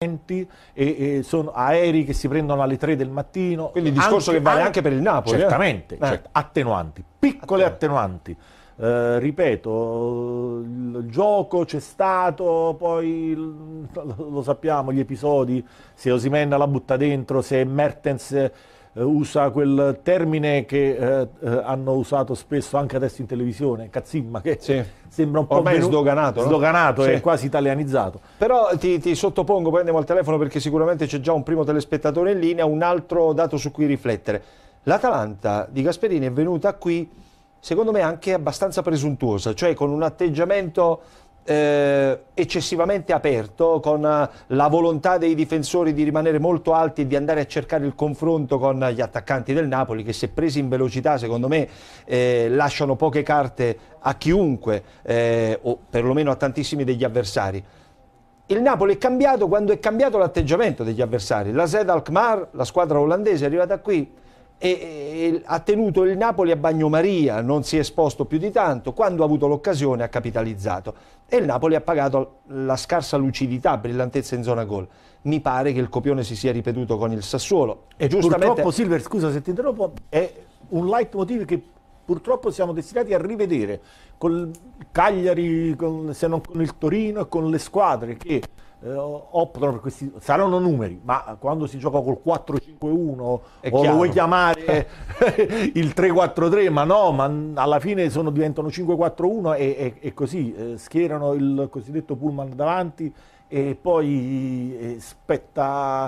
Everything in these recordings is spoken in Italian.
E sono aerei che si prendono alle 3 del mattino. Quindi il discorso anche, che vale anche per il Napoli. Certamente, certo. Attenuanti, piccole attenuanti. Ripeto, il gioco c'è stato, poi lo sappiamo, gli episodi, se Osimhen la butta dentro, se Mertens usa quel termine che hanno usato spesso anche adesso in televisione, cazzimma, che sembra un po' ormai sdoganato, no? Sdoganato, è quasi italianizzato. Però ti sottopongo, poi andiamo al telefono perché sicuramente c'è già un primo telespettatore in linea, un altro dato su cui riflettere. L'Atalanta di Gasperini è venuta qui, secondo me, anche abbastanza presuntuosa, cioè con un atteggiamento eccessivamente aperto, con la volontà dei difensori di rimanere molto alti e di andare a cercare il confronto con gli attaccanti del Napoli, che se presi in velocità secondo me lasciano poche carte a chiunque, o perlomeno a tantissimi degli avversari. Il Napoli è cambiato quando è cambiato l'atteggiamento degli avversari. La AZ Alkmaar, la squadra olandese, è arrivata qui e ha tenuto il Napoli a bagnomaria, non si è esposto più di tanto, quando ha avuto l'occasione ha capitalizzato e il Napoli ha pagato la scarsa lucidità, brillantezza in zona gol. Mi pare che il copione si sia ripetuto con il Sassuolo e giustamente... Purtroppo, Silver, scusa se ti interrompo, è un leitmotiv che purtroppo siamo destinati a rivedere con Cagliari, se non con il Torino, e con le squadre che optano per questi, saranno numeri, ma quando si gioca col 4-5-1 o lo vuoi chiamare il 3-4-3, ma no, ma alla fine diventano 5-4-1 e così schierano il cosiddetto pullman davanti e poi spetta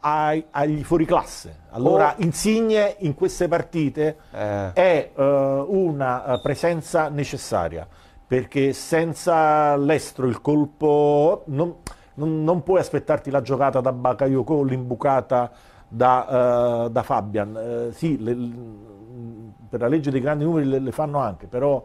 agli fuoriclasse. Allora Insigne in queste partite è una presenza necessaria, perché senza l'estro, il colpo, non puoi aspettarti la giocata da Bakayoko o l'imbucata da Fabian. Sì, per la legge dei grandi numeri le fanno anche, però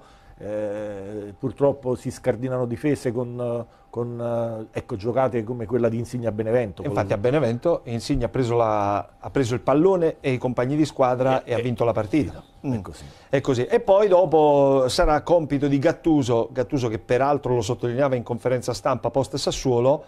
purtroppo si scardinano difese con giocate come quella di Insigne a Benevento. Infatti a Benevento Insigne ha preso il pallone e i compagni di squadra e ha vinto la partita. È così. E poi dopo sarà compito di Gattuso, che peraltro lo sottolineava in conferenza stampa post Sassuolo,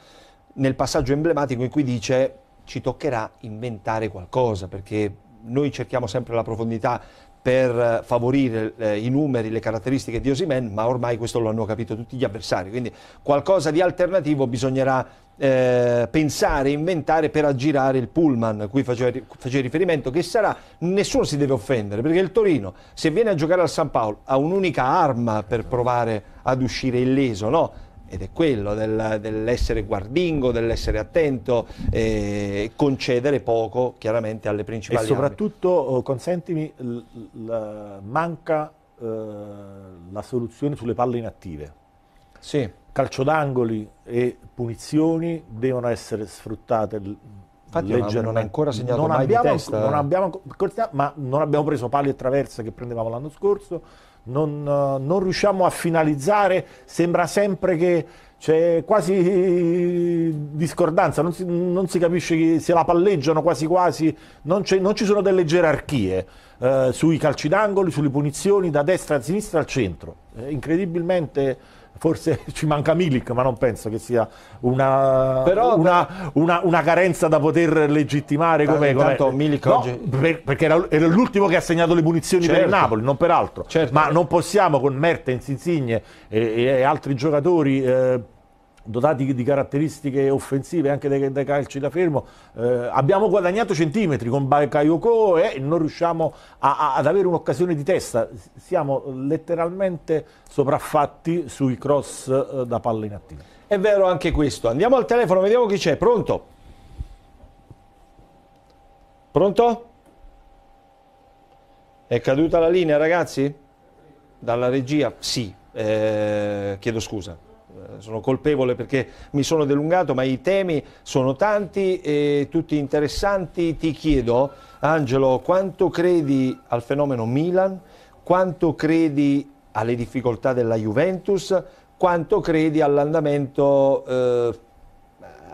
nel passaggio emblematico in cui dice: ci toccherà inventare qualcosa, perché noi cerchiamo sempre la profondità per favorire i numeri, le caratteristiche di Osimhen, ma ormai questo lo hanno capito tutti gli avversari, quindi qualcosa di alternativo bisognerà pensare, inventare per aggirare il pullman cui faceva riferimento, che sarà, nessuno si deve offendere, perché il Torino, se viene a giocare al San Paolo, ha un'unica arma per provare ad uscire illeso, no? Ed è quello dell'essere guardingo, dell'essere attento, concedere poco chiaramente alle principali. E soprattutto, consentimi, manca la soluzione sulle palle inattive. Sì. Calcio d'angoli e punizioni devono essere sfruttate. Infatti non ha ancora segnato mai di testa. Non abbiamo preso pali e traverse che prendevamo l'anno scorso. Non riusciamo a finalizzare, sembra sempre che c'è quasi discordanza, non si capisce se la palleggiano quasi, non ci sono delle gerarchie sui calci d'angoli, sulle punizioni da destra a sinistra al centro. Incredibilmente forse ci manca Milik, ma non penso che sia una carenza da poter legittimare come Milik oggi... perché era l'ultimo che ha segnato le punizioni, certo, per il Napoli, non per altro, certo. Ma non possiamo con Mertens, Insigne e altri giocatori dotati di caratteristiche offensive anche dai calci da fermo, abbiamo guadagnato centimetri con Bakayoko e non riusciamo ad avere un'occasione di testa, siamo letteralmente sovraffatti sui cross da palla inattiva. È vero anche questo. Andiamo al telefono, vediamo chi c'è. Pronto? Pronto? È caduta la linea, ragazzi? Dalla regia? Sì, chiedo scusa. Sono colpevole perché mi sono delungato, ma i temi sono tanti e tutti interessanti. Ti chiedo, Angelo, quanto credi al fenomeno Milan, quanto credi alle difficoltà della Juventus, quanto credi all'andamento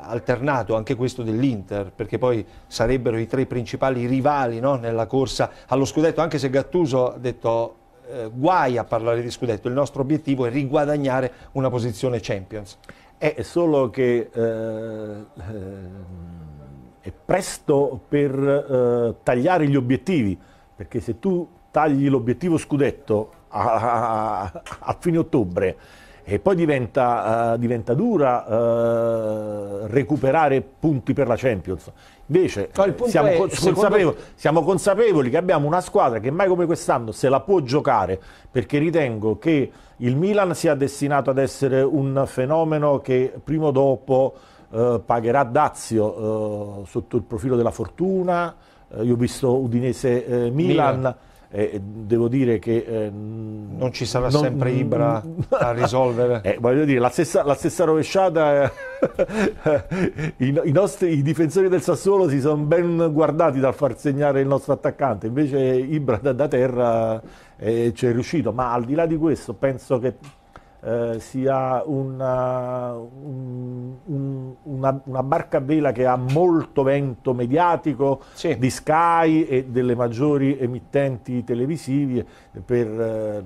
alternato anche questo dell'Inter, perché poi sarebbero i tre principali rivali, no, nella corsa allo scudetto, anche se Gattuso ha detto: guai a parlare di scudetto, il nostro obiettivo è riguadagnare una posizione Champions. È solo che è presto per tagliare gli obiettivi, perché se tu tagli l'obiettivo scudetto a fine ottobre e poi diventa dura recuperare punti per la Champions. Invece siamo consapevoli che abbiamo una squadra che mai come quest'anno se la può giocare, perché ritengo che il Milan sia destinato ad essere un fenomeno che prima o dopo pagherà dazio sotto il profilo della fortuna. Io ho visto Udinese-Milan. Devo dire che non ci sarà sempre Ibra a risolvere, voglio dire, la stessa rovesciata. I difensori del Sassuolo si sono ben guardati dal far segnare il nostro attaccante, invece Ibra da terra ci è riuscito. Ma al di là di questo penso che sia una barca a vela che ha molto vento mediatico, sì, di Sky e delle maggiori emittenti televisivi per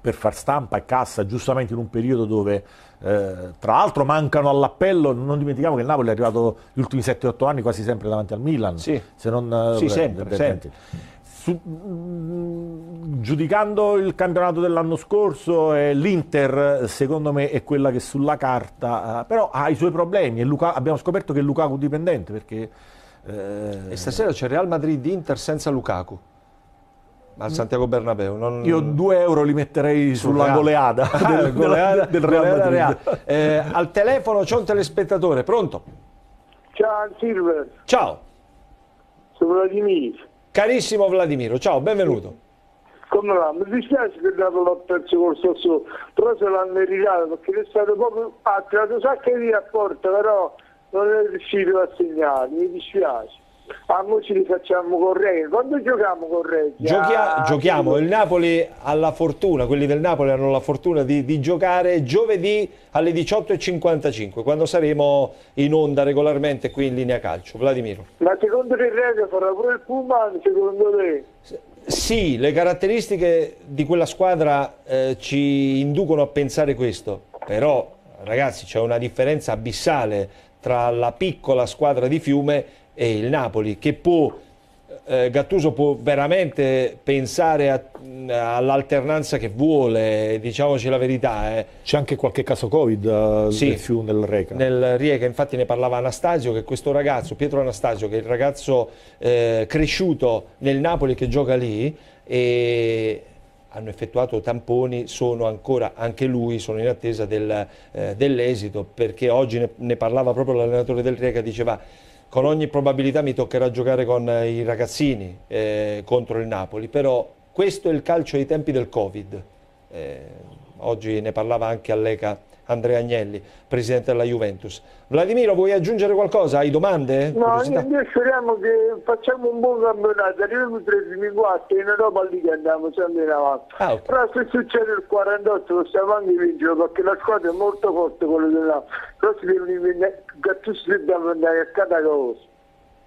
far stampa e cassa, giustamente in un periodo dove tra l'altro mancano all'appello. Non dimentichiamo che il Napoli è arrivato gli ultimi 7-8 anni quasi sempre davanti al Milan, sì, se non sì, sempre. Giudicando il campionato dell'anno scorso, l'Inter secondo me è quella che sulla carta però ha i suoi problemi, e abbiamo scoperto che è Lukaku dipendente, perché e stasera c'è Real Madrid-Inter senza Lukaku al Santiago Bernabeu. Io 2 euro li metterei sulla goleada del Real Madrid. Al telefono c'è un telespettatore, pronto? Ciao Silver. Ciao, sono Vladimir. Carissimo Vladimiro, ciao, benvenuto. Come va? Mi dispiace che l'ho perso col Sassuolo, però se l'hanno meritato, perché è stato proprio attirato sacche di rapporto, però non è riuscito a segnare, mi dispiace. A noi ci rifacciamo con Reggio. Quando giochiamo con Reggio? Giochiamo, il Napoli ha la fortuna, quelli del Napoli hanno la fortuna di giocare giovedì alle 18:55, quando saremo in onda regolarmente qui in Linea Calcio. Vladimiro, ma secondo te Reggio farà pure il Pullman, secondo te? Sì, le caratteristiche di quella squadra ci inducono a pensare questo, però ragazzi c'è una differenza abissale tra la piccola squadra di Fiume e il Napoli, che Gattuso può veramente pensare all'alternanza che vuole, diciamoci la verità. C'è anche qualche caso Covid sì, nel Rijeka. Nel Rijeka, infatti ne parlava Anastasio, che questo ragazzo, Pietro Anastasio, che è il ragazzo cresciuto nel Napoli che gioca lì, e hanno effettuato tamponi, sono ancora, anche lui, sono in attesa dell'esito, perché oggi ne parlava proprio l'allenatore del Rijeka, diceva: con ogni probabilità mi toccherà giocare con i ragazzini contro il Napoli, però questo è il calcio ai tempi del Covid. Oggi ne parlava anche all'ECA Andrea Agnelli, presidente della Juventus. Vladimiro, vuoi aggiungere qualcosa? Hai domande? No, noi speriamo che facciamo un buon campionato, arriviamo in 3-4, in Europa lì che andiamo sempre in avanti. Ah, okay. Però se succede il 48 possiamo anche vincere, perché la squadra è molto forte, quella dell'Aula. Però si dobbiamo andare a Catacos.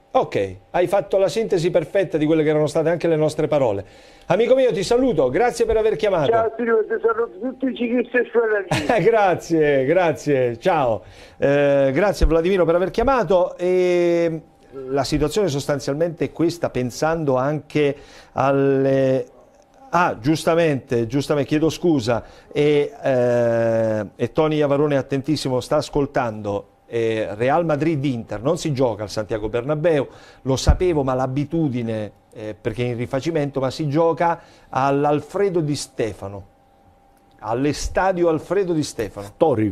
Ok, hai fatto la sintesi perfetta di quelle che erano state anche le nostre parole. Amico mio, ti saluto, grazie per aver chiamato. Ciao, ti saluto tutti i ciclisti e suoi. Grazie, grazie, ciao. Grazie Vladimiro per aver chiamato. E la situazione sostanzialmente è questa, pensando anche alle... Ah, giustamente, chiedo scusa. E Tony Iavarone, attentissimo, sta ascoltando. Real Madrid-Inter non si gioca al Santiago Bernabeu, lo sapevo, ma l'abitudine perché in rifacimento, ma si gioca all'Alfredo Di Stefano, all'estadio Alfredo Di Stefano,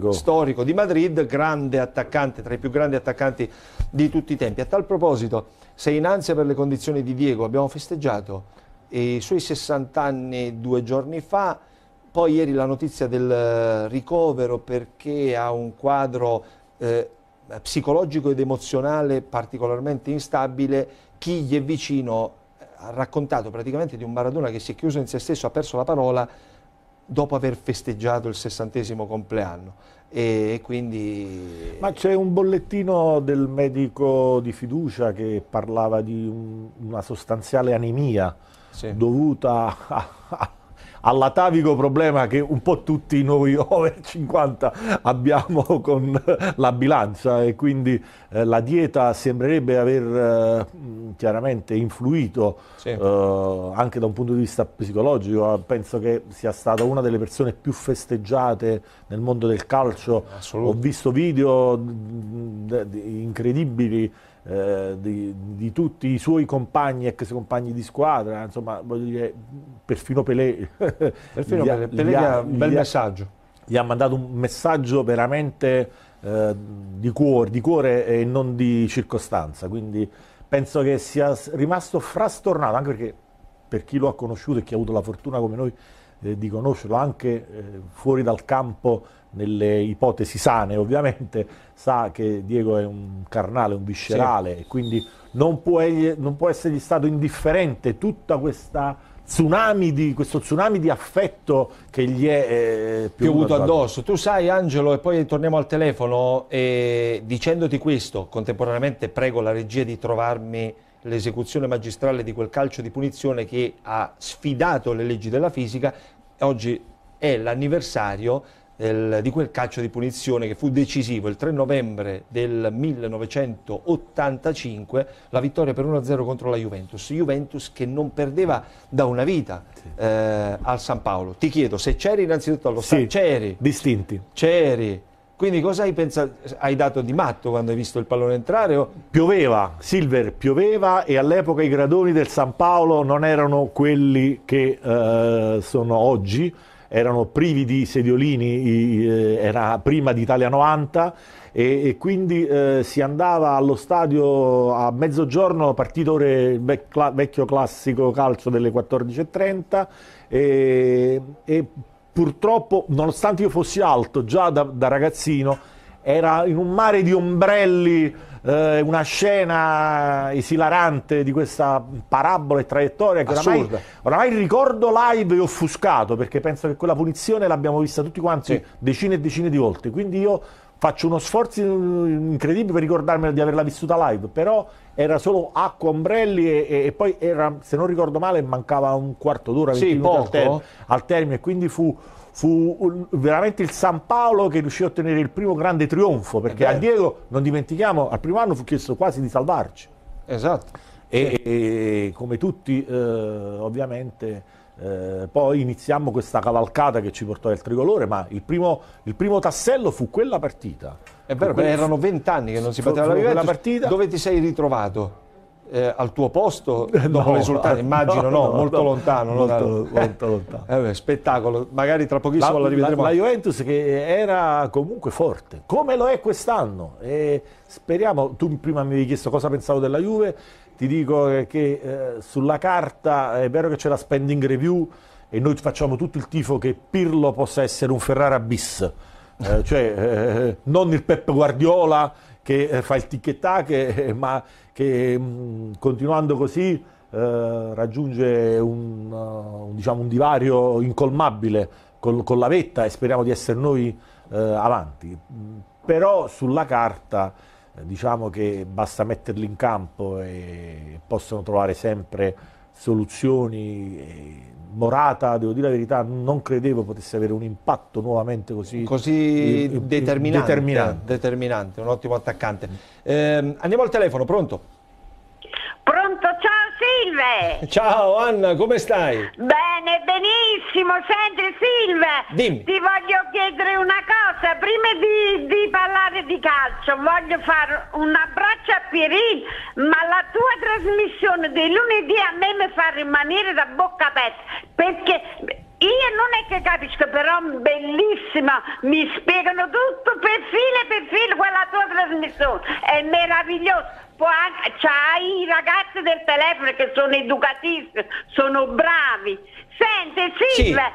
storico di Madrid, grande attaccante, tra i più grandi attaccanti di tutti i tempi. A tal proposito, sei in ansia per le condizioni di Diego, abbiamo festeggiato i suoi 60 anni 2 giorni fa. Poi ieri la notizia del ricovero, perché ha un quadro psicologico ed emozionale particolarmente instabile. Chi gli è vicino ha raccontato praticamente di un Maradona che si è chiuso in se stesso, ha perso la parola dopo aver festeggiato il 60° compleanno, e quindi... Ma c'è un bollettino del medico di fiducia che parlava di una sostanziale anemia, sì, dovuta a all'atavico problema che un po' tutti noi over 50 abbiamo con la bilancia, e quindi la dieta sembrerebbe aver chiaramente influito, sì, anche da un punto di vista psicologico. Penso che sia stata una delle persone più festeggiate nel mondo del calcio. Ho visto video incredibili di tutti i suoi compagni, ex compagni di squadra, insomma, voglio dire, perfino Pelé. Perfino Pelé ha un bel messaggio. Gli ha mandato un messaggio veramente di cuore e non di circostanza, quindi penso che sia rimasto frastornato, anche perché per chi lo ha conosciuto e chi ha avuto la fortuna come noi di conoscerlo anche fuori dal campo, nelle ipotesi sane ovviamente, sa che Diego è un carnale, un viscerale, sì, e quindi non può essergli stato indifferente tutta questa questo tsunami di affetto che gli è piovuto addosso. Tu sai, Angelo, e poi torniamo al telefono, dicendoti questo, contemporaneamente prego la regia di trovarmi l'esecuzione magistrale di quel calcio di punizione che ha sfidato le leggi della fisica. Oggi è l'anniversario di quel calcio di punizione che fu decisivo, il 3 novembre del 1985, la vittoria per 1-0 contro la Juventus, che non perdeva da una vita, sì, al San Paolo. Ti chiedo se c'eri innanzitutto allo stadio. C'eri. Distinti. C'eri. Quindi cosa hai pensato? Hai dato di matto quando hai visto il pallone entrare? O... Pioveva, Silver, pioveva, e all'epoca i gradoni del San Paolo non erano quelli che sono oggi, erano privi di sediolini, era prima d'Italia 90, e quindi si andava allo stadio a mezzogiorno, partito il vecchio classico calcio delle 14:30, e purtroppo, nonostante io fossi alto già da ragazzino, era in un mare di ombrelli, una scena esilarante di questa parabola e traiettoria che oramai il ricordo live è offuscato, perché penso che quella punizione l'abbiamo vista tutti quanti, sì, decine e decine di volte, quindi io faccio uno sforzo incredibile per ricordarmela di averla vissuta live, però era solo acqua, ombrelli, e poi era, se non ricordo male, mancava un quarto d'ora, 20 minuti al termine, quindi fu veramente il San Paolo che riuscì a ottenere il primo grande trionfo, perché a Diego, non dimentichiamo, al primo anno fu chiesto quasi di salvarci. Esatto. E come tutti ovviamente... poi iniziamo questa cavalcata che ci portò al tricolore, ma il primo tassello fu quella partita. È vero, perché erano 20 anni che non si batteva la Juventus. Partita. Dove ti sei ritrovato? Al tuo posto dopo l'esultante? Immagino molto lontano. Spettacolo, magari tra pochissimo la rivedremo. La Juventus che era comunque forte, come lo è quest'anno, e speriamo. Tu prima mi avevi chiesto cosa pensavo della Juve. Ti dico che sulla carta è vero che c'è la spending review e noi facciamo tutto il tifo che Pirlo possa essere un Ferrara bis, non il Pep Guardiola che fa il tic-tac, ma che continuando così raggiunge diciamo un divario incolmabile con la vetta, e speriamo di essere noi avanti. Però sulla carta diciamo che basta metterli in campo e possono trovare sempre soluzioni. Morata, devo dire la verità, non credevo potesse avere un impatto nuovamente così determinante, un ottimo attaccante. Andiamo al telefono, pronto? Pronto, ciao Silve! Ciao Anna, come stai? Bene, benissimo, senti Silve, dimmi. Ti voglio chiedere una cosa, prima di parlare di calcio, voglio fare un abbraccio a Pierin, ma la tua trasmissione del lunedì a me mi fa rimanere da bocca aperta, perché... Io non è che capisco, però bellissima, mi spiegano tutto per filo quella tua trasmissione, è meravigliosa. C'hai i ragazzi del telefono che sono educatissimi, sono bravi. Senti Silvia,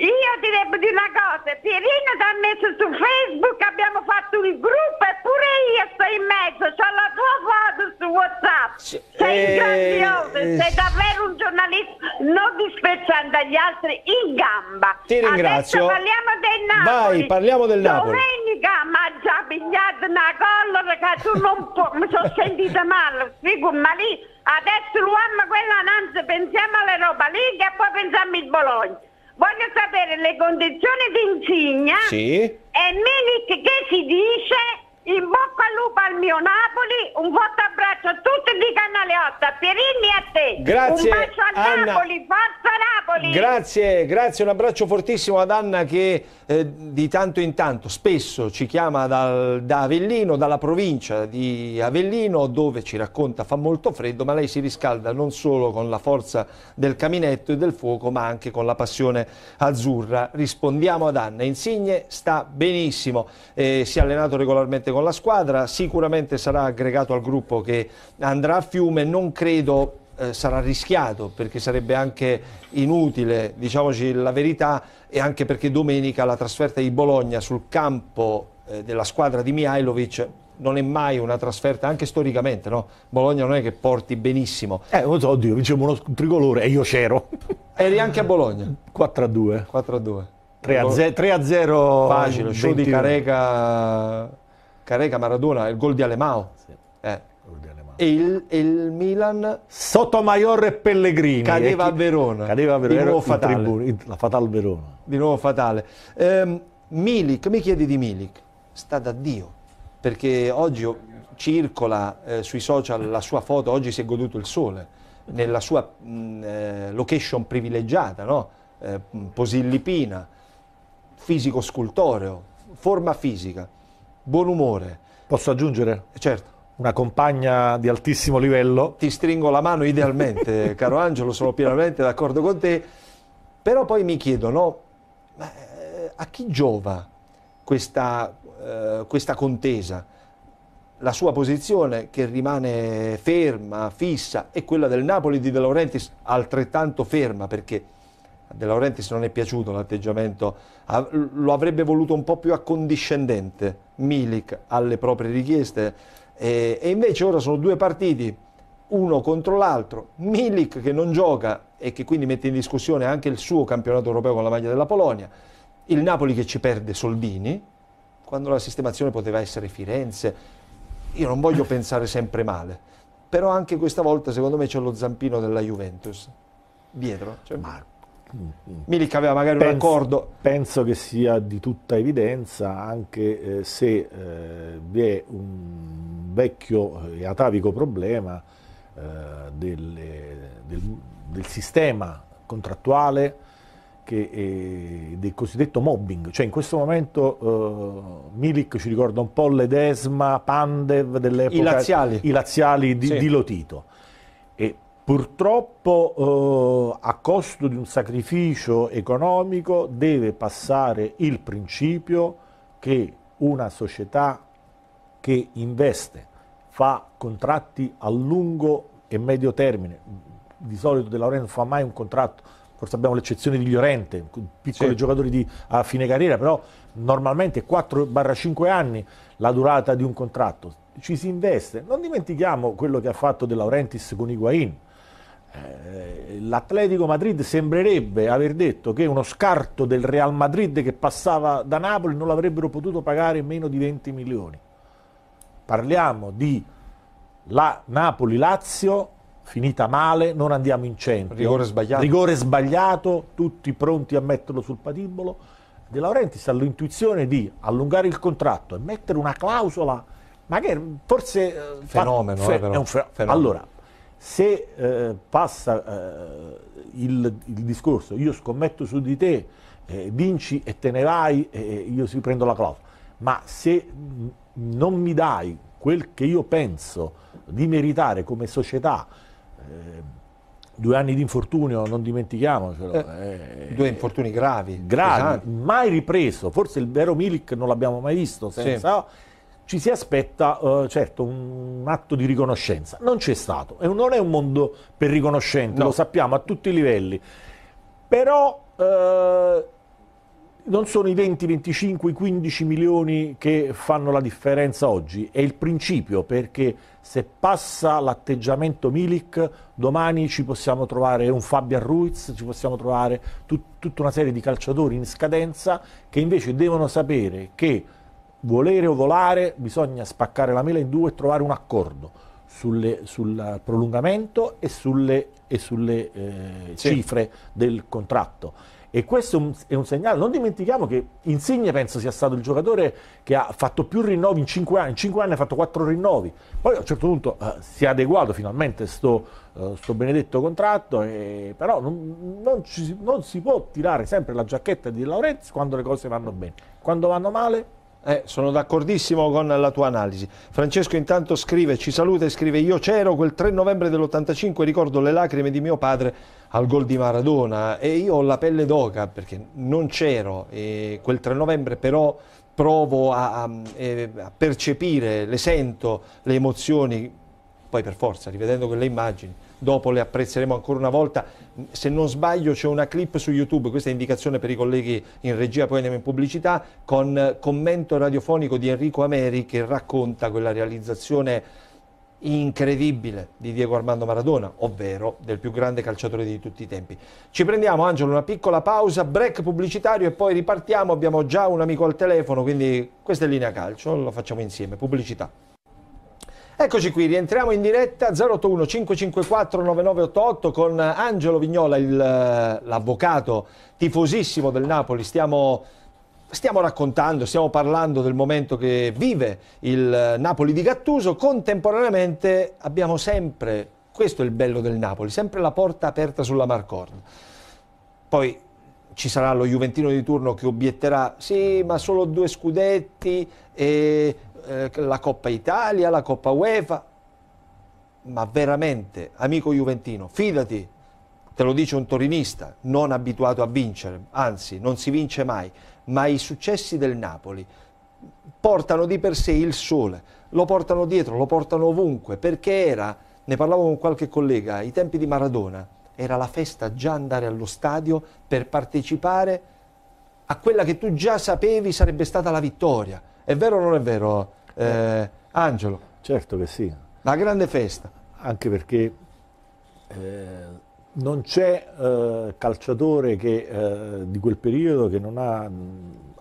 sì, io ti devo dire una cosa, Pierino ti ha messo su Facebook, abbiamo fatto il gruppo e pure io sto in mezzo, c'ho la tua foto su WhatsApp. Sei grandioso, sei davvero un giornalista, non disprezzando agli altri, in gamba. Ti ringrazio. Adesso parliamo del Napoli. Vai, parliamo del Napoli. Domenica mi ha già pigliato una collera che tu non puoi, mi sono sentita male, figo, ma lì adesso l'uomo quella nanza, pensiamo alle roba lì e poi pensiamo il Bologna. voglio sapere le condizioni di Insigne, sì, e Milik che si dice... In bocca al lupo al mio Napoli, un forte abbraccio a tutti di Canale 8, a Pierini e a te. Grazie, un bacio a Anna. Napoli, forza Napoli. Grazie, grazie, un abbraccio fortissimo ad Anna che di tanto in tanto, spesso ci chiama da Avellino, dalla provincia di Avellino, dove ci racconta fa molto freddo, ma lei si riscalda non solo con la forza del caminetto e del fuoco, ma anche con la passione azzurra. Rispondiamo ad Anna. Insigne sta benissimo, si è allenato regolarmente con la squadra, sicuramente sarà aggregato al gruppo che andrà a Fiume, non credo sarà rischiato, perché sarebbe anche inutile, diciamoci la verità, e anche perché domenica la trasferta di Bologna sul campo della squadra di Mihajlovic non è mai una trasferta, anche storicamente, no? Bologna non è che porti benissimo. Oddio, dicevo uno tricolore e io c'ero. Eri anche a Bologna? 4-2. 4-2. 3-0. Facile, show di Rijeka, Maradona, il gol di Alemão. Sì. E il Milan Sotomayor e Pellegrini cadeva a Verona, di nuovo fatale. La fatale Verona, di nuovo fatale. Milik, mi chiedi di Milik, sta da Dio, perché oggi circola sui social la sua foto, oggi si è goduto il sole nella sua location privilegiata, no? Posillipina, fisico scultoreo, forma fisica, buon umore. Posso aggiungere? Certo. Una compagna di altissimo livello. Ti stringo la mano idealmente, caro Angelo, sono pienamente d'accordo con te, però poi mi chiedo, no, ma a chi giova questa contesa? La sua posizione che rimane ferma, fissa, è quella del Napoli di De Laurentiis, altrettanto ferma, perché a De Laurentiis non è piaciuto l'atteggiamento, lo avrebbe voluto un po' più accondiscendente Milik alle proprie richieste, e invece ora sono due partiti, uno contro l'altro, Milik che non gioca e che quindi mette in discussione anche il suo campionato europeo con la maglia della Polonia, il Napoli che ci perde soldini, quando la sistemazione poteva essere Firenze. Io non voglio pensare sempre male, però anche questa volta secondo me c'è lo zampino della Juventus dietro, cioè... Milik aveva magari un accordo. Penso che sia di tutta evidenza, anche se vi è un vecchio e atavico problema del sistema contrattuale del cosiddetto mobbing. Cioè in questo momento Milik ci ricorda un po' l'Edesma, Pandev dell'epoca, i laziali di, sì, di Lotito. E purtroppo a costo di un sacrificio economico deve passare il principio che una società che investe, fa contratti a lungo e medio termine, di solito De Laurentiis non fa mai un contratto, forse abbiamo l'eccezione di Llorente, piccoli, sì, giocatori a fine carriera, però normalmente 4-5 anni la durata di un contratto, ci si investe. Non dimentichiamo quello che ha fatto De Laurentiis con Higuain. L'Atletico Madrid sembrerebbe aver detto che uno scarto del Real Madrid che passava da Napoli non l'avrebbero potuto pagare meno di 20 milioni. Parliamo di Napoli-Lazio, finita male, non andiamo in centro. Rigore sbagliato, tutti pronti a metterlo sul patibolo. De Laurentiis ha l'intuizione di allungare il contratto e mettere una clausola, ma che forse... Fenomeno, però. È un fenomeno. Allora, se passa il discorso, io scommetto su di te, vinci e te ne vai, io si prendo la clausola, ma se non mi dai quel che io penso di meritare come società, 2 anni di infortunio, non dimentichiamocelo, 2 infortuni gravi, mai ripreso, forse il vero Milik non l'abbiamo mai visto senza... Sì. Ci si aspetta certo un atto di riconoscenza, non c'è stato, e non è un mondo per riconoscente, no, lo sappiamo a tutti i livelli, però non sono i 20, 25, 15 milioni che fanno la differenza oggi, è il principio, perché se passa l'atteggiamento Milik, domani ci possiamo trovare un Fabian Ruiz, ci possiamo trovare tutta una serie di calciatori in scadenza che invece devono sapere che volere o volare, bisogna spaccare la mela in due e trovare un accordo sul prolungamento e sulle cifre del contratto. E questo è un segnale. Non dimentichiamo che Insigne penso sia stato il giocatore che ha fatto più rinnovi in 5 anni. In 5 anni ha fatto 4 rinnovi. Poi a un certo punto si è adeguato finalmente sto benedetto contratto, però non si può tirare sempre la giacchetta di De Laurentiis quando le cose vanno bene. Quando vanno male... sono d'accordissimo con la tua analisi. Francesco intanto scrive, ci saluta e scrive: io c'ero quel 3 novembre dell'85, ricordo le lacrime di mio padre al gol di Maradona, e io ho la pelle d'oca perché non c'ero quel 3 novembre, però provo a percepire, le sento le emozioni. Poi per forza, rivedendo quelle immagini, dopo le apprezzeremo ancora una volta. Se non sbaglio c'è una clip su YouTube, questa è indicazione per i colleghi in regia, poi andiamo in pubblicità, con commento radiofonico di Enrico Ameri che racconta quella realizzazione incredibile di Diego Armando Maradona, ovvero del più grande calciatore di tutti i tempi. Ci prendiamo, Angelo, una piccola pausa, break pubblicitario e poi ripartiamo. Abbiamo già un amico al telefono, quindi questa è Linea Calcio, lo facciamo insieme, pubblicità. Eccoci qui, rientriamo in diretta 081 554 9988 con Angelo Vignola, l'avvocato tifosissimo del Napoli. Stiamo parlando del momento che vive il Napoli di Gattuso. Contemporaneamente abbiamo sempre, questo è il bello del Napoli, sempre la porta aperta sulla Marcorda. Poi ci sarà lo juventino di turno che obietterà: sì, ma solo 2 scudetti e... la Coppa Italia, la Coppa UEFA. Ma veramente, amico juventino, fidati, te lo dice un torinista non abituato a vincere, anzi non si vince mai, ma i successi del Napoli portano di per sé il sole, lo portano dietro, lo portano ovunque, perché era, ne parlavo con qualche collega, ai tempi di Maradona era la festa già andare allo stadio per partecipare a quella che tu già sapevi sarebbe stata la vittoria. È vero o non è vero, Angelo? Certo che sì. La grande festa. Anche perché non c'è calciatore di quel periodo che non ha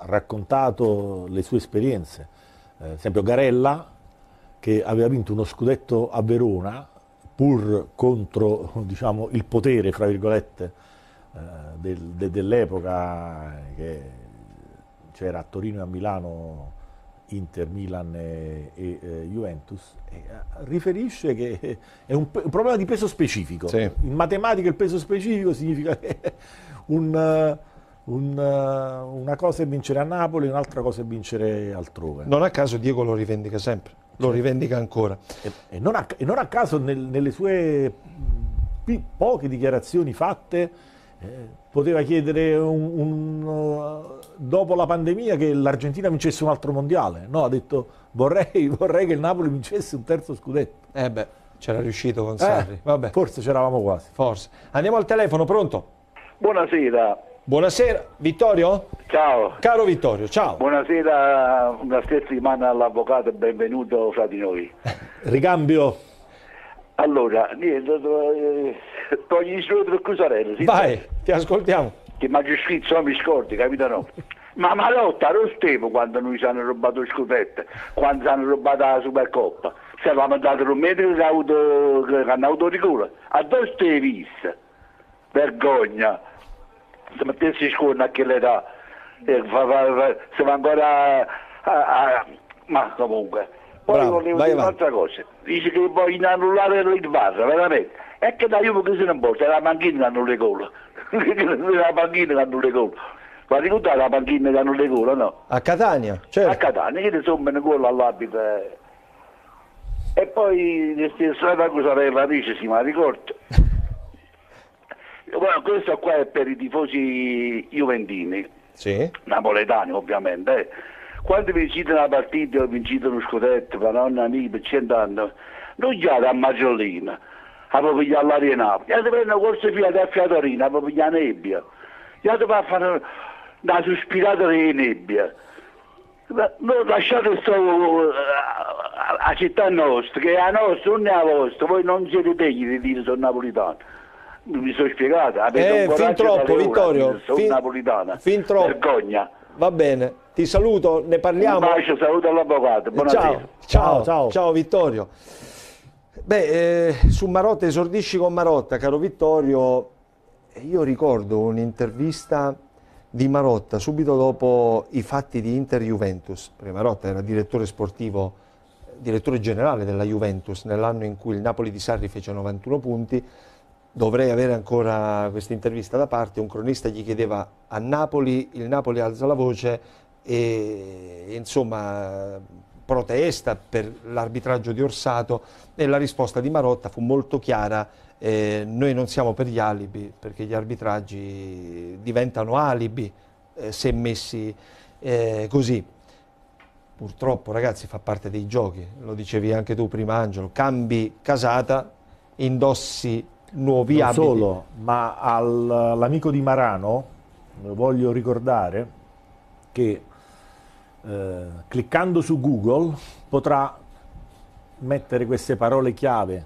raccontato le sue esperienze. Ad esempio Garella, che aveva vinto uno scudetto a Verona, pur contro, diciamo, il potere, fra virgolette, dell'epoca, che c'era a Torino e a Milano Inter, Milan e Juventus, riferisce che è un problema di peso specifico. Sì. In matematica il peso specifico significa che una cosa è vincere a Napoli, un'altra cosa è vincere altrove. Non a caso Diego lo rivendica sempre, lo rivendica ancora. E non a caso nelle sue poche dichiarazioni fatte, poteva chiedere dopo la pandemia che l'Argentina vincesse un altro mondiale. No, ha detto vorrei che il Napoli vincesse un 3º scudetto. Beh, c'era riuscito con Sarri. Vabbè. Forse c'eravamo quasi. Forse. Andiamo al telefono, pronto? Buonasera. Buonasera, Vittorio? Ciao. Caro Vittorio, ciao. Buonasera, una settimana all'avvocato e benvenuto fra di noi. Ricambio. Allora, togli i suoi 3 cusarelli. Sì? Vai, ti ascoltiamo. Che magistrizio mi scordi, capito no? Ma Marotta lo stevo quando noi ci hanno rubato le scopette, quando ci hanno rubato la Supercoppa. Se l'hanno dato un metro che hanno avuto rigore. A dove stai visto? Vergogna. Se mettessi in scuola a che l'età. Se va ancora ma comunque. Poi volevo dire un'altra cosa, dice che poi in annullare il VAR, veramente, è che da Juve che se ne importa, è la panchina che hanno le gol, la panchina che hanno le gol, ma ricordate la panchina che hanno le gol, no? A Catania, certo. A Catania, che insomma ne gol all'abito, e poi questa cosa la dice, sì, ma ricordo. Questo qua è per i tifosi juventini, sì, napoletani ovviamente, Quando vincite una partita o vincite uno scudetto per nonna mia per 100 anni, non giate a Maggiolina, a pigliare l'aria Napoli, a prendere corso più a Fiatorina, a pigliare la nebbia, a fare una sospirata di nebbia. Non lasciate questo a città nostra, che è la nostra, non è la vostra, voi non siete degni di dire sono napolitano. Mi sono spiegato, avete un fin troppo, Vittorio, sono napolitana, fin troppo. Vergogna. Va bene, ti saluto, ne parliamo. Un bacio, saluto all'avvocato. Buonasera. Ciao Vittorio. Beh, su Marotta, esordisci con Marotta, caro Vittorio, Io ricordo un'intervista di Marotta subito dopo i fatti di Inter-Juventus, perché Marotta era direttore sportivo, direttore generale della Juventus nell'anno in cui il Napoli di Sarri fece 91 punti. Dovrei avere ancora questa intervista da parte. Un cronista gli chiedeva: a Napoli, il Napoli alza la voce e insomma protesta per l'arbitraggio di Orsato, e la risposta di Marotta fu molto chiara: noi non siamo per gli alibi, perché gli arbitraggi diventano alibi se messi così. Purtroppo, ragazzi, fa parte dei giochi, lo dicevi anche tu prima, Angelo, cambi casata, indossi nuovi non abiti. Solo, ma all'amico di Marano voglio ricordare che cliccando su Google potrà mettere queste parole chiave.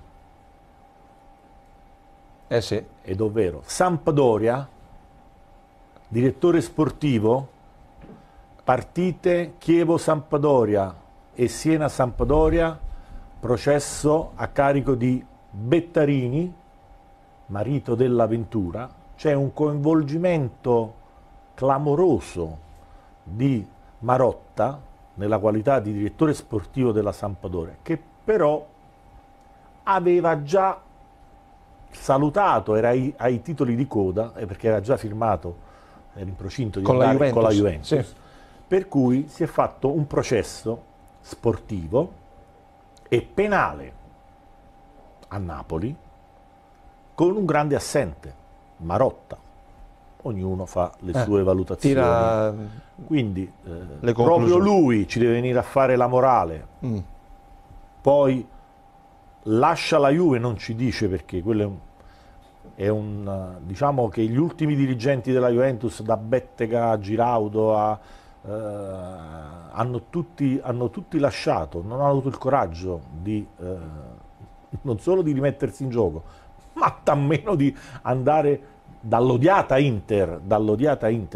Eh sì. Ed ovvero Sampdoria, direttore sportivo, partite Chievo-Sampdoria e Siena-Sampdoria, processo a carico di Bettarini, marito dell'avventura. C'è un coinvolgimento clamoroso di Marotta nella qualità di direttore sportivo della Sampdoria, che però aveva già salutato, era ai titoli di coda, perché era già firmato, era in procinto di andare con la Juventus, sì. Per cui si è fatto un processo sportivo e penale a Napoli, con un grande assente, Marotta. Ognuno fa le sue valutazioni. Quindi proprio lui ci deve venire a fare la morale. Poi lascia la Juve, non ci dice perché. Quello è un diciamo che gli ultimi dirigenti della Juventus, da Bettega a Giraudo, hanno tutti lasciato, non hanno avuto il coraggio di non solo di rimettersi in gioco, ma tantomeno di andare dall'odiata Inter,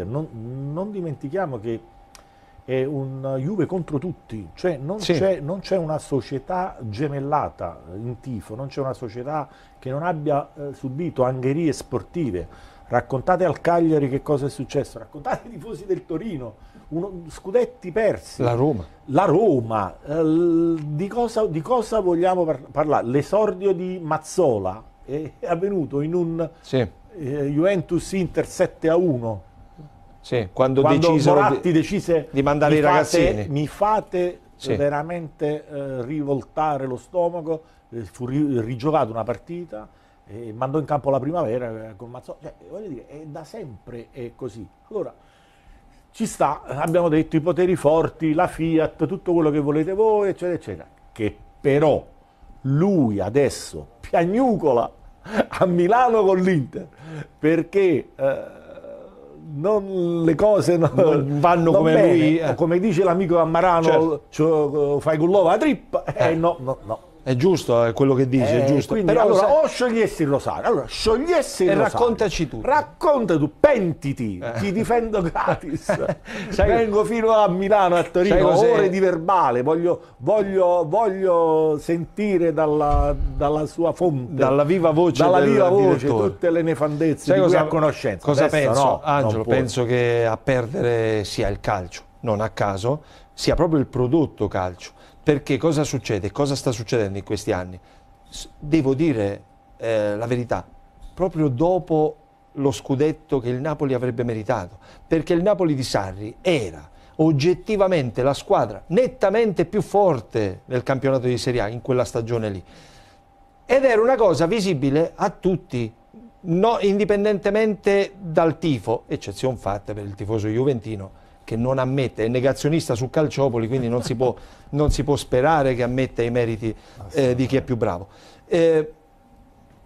non dimentichiamo che è un Juve contro tutti, cioè non c'è una società gemellata in tifo, non c'è una società che non abbia subito angherie sportive. Raccontate al Cagliari che cosa è successo, raccontate ai tifosi del Torino, scudetti persi, la Roma, di cosa vogliamo parlare? L'esordio di Mazzola è avvenuto in un Juventus-Inter 7-1, sì, quando Moratti decise di mandare i ragazzini. Mi fate veramente rivoltare lo stomaco. Fu rigiocata una partita, mandò in campo la Primavera con Mazzola. Cioè, voglio dire, è da sempre è così. Allora, ci sta, abbiamo detto, i poteri forti, la Fiat, tutto quello che volete voi, eccetera, eccetera. Che però lui adesso piagnucola a Milano con l'Inter, perché le cose non vanno non come bene. Lui come dice l'amico Ammarano, certo. Fai con l'ova a trippa, no è giusto, è quello che dice, è giusto. Quindi, però allora o sciogliessi il Rosario, allora sciogliessi il Rosario, raccontaci tu, pentiti, ti difendo gratis. Vengo fino a Milano, a Torino, ore di verbale, voglio sentire dalla sua fonte, dalla viva voce, tutte le nefandezze di cui ha conoscenza. Cosa adesso penso, no, Angelo? Penso che a perdere sia il calcio, non a caso, sia proprio il prodotto calcio. Perché cosa succede? Cosa sta succedendo in questi anni? Devo dire la verità, proprio dopo lo scudetto che il Napoli avrebbe meritato, perché il Napoli di Sarri era oggettivamente la squadra nettamente più forte del campionato di Serie A in quella stagione lì, ed era una cosa visibile a tutti, no, indipendentemente dal tifo, eccezione fatta per il tifoso juventino, che non ammette, è negazionista su Calciopoli, quindi non si può sperare che ammetta i meriti di chi è più bravo.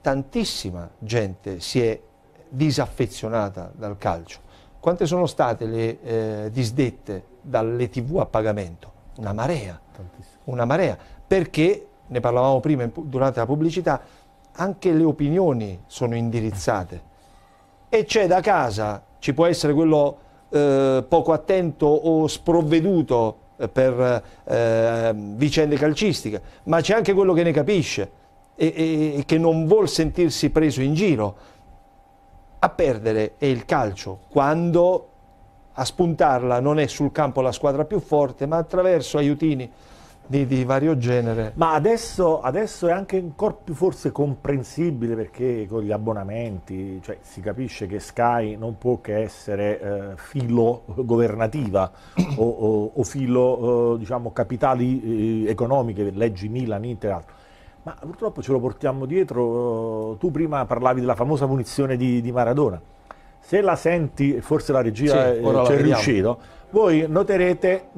Tantissima gente si è disaffezionata dal calcio. Quante sono state le disdette dalle TV a pagamento? Una marea. Tantissimo. Una marea, perché, ne parlavamo prima durante la pubblicità, anche le opinioni sono indirizzate. E c'è da casa, ci può essere quello poco attento o sprovveduto per vicende calcistiche, ma c'è anche quello che ne capisce e che non vuol sentirsi preso in giro. a perdere è il calcio, quando a spuntarla non è sul campo la squadra più forte, ma attraverso aiutini di vario genere. Ma adesso è anche ancora più forse comprensibile, perché con gli abbonamenti, cioè, si capisce che Sky non può che essere filo governativa o filo diciamo capitali economiche, leggi Milan, Inter, altro. Ma purtroppo ce lo portiamo dietro. Tu prima parlavi della famosa punizione di Maradona. Se la senti, forse la regia ci è riuscito, voi noterete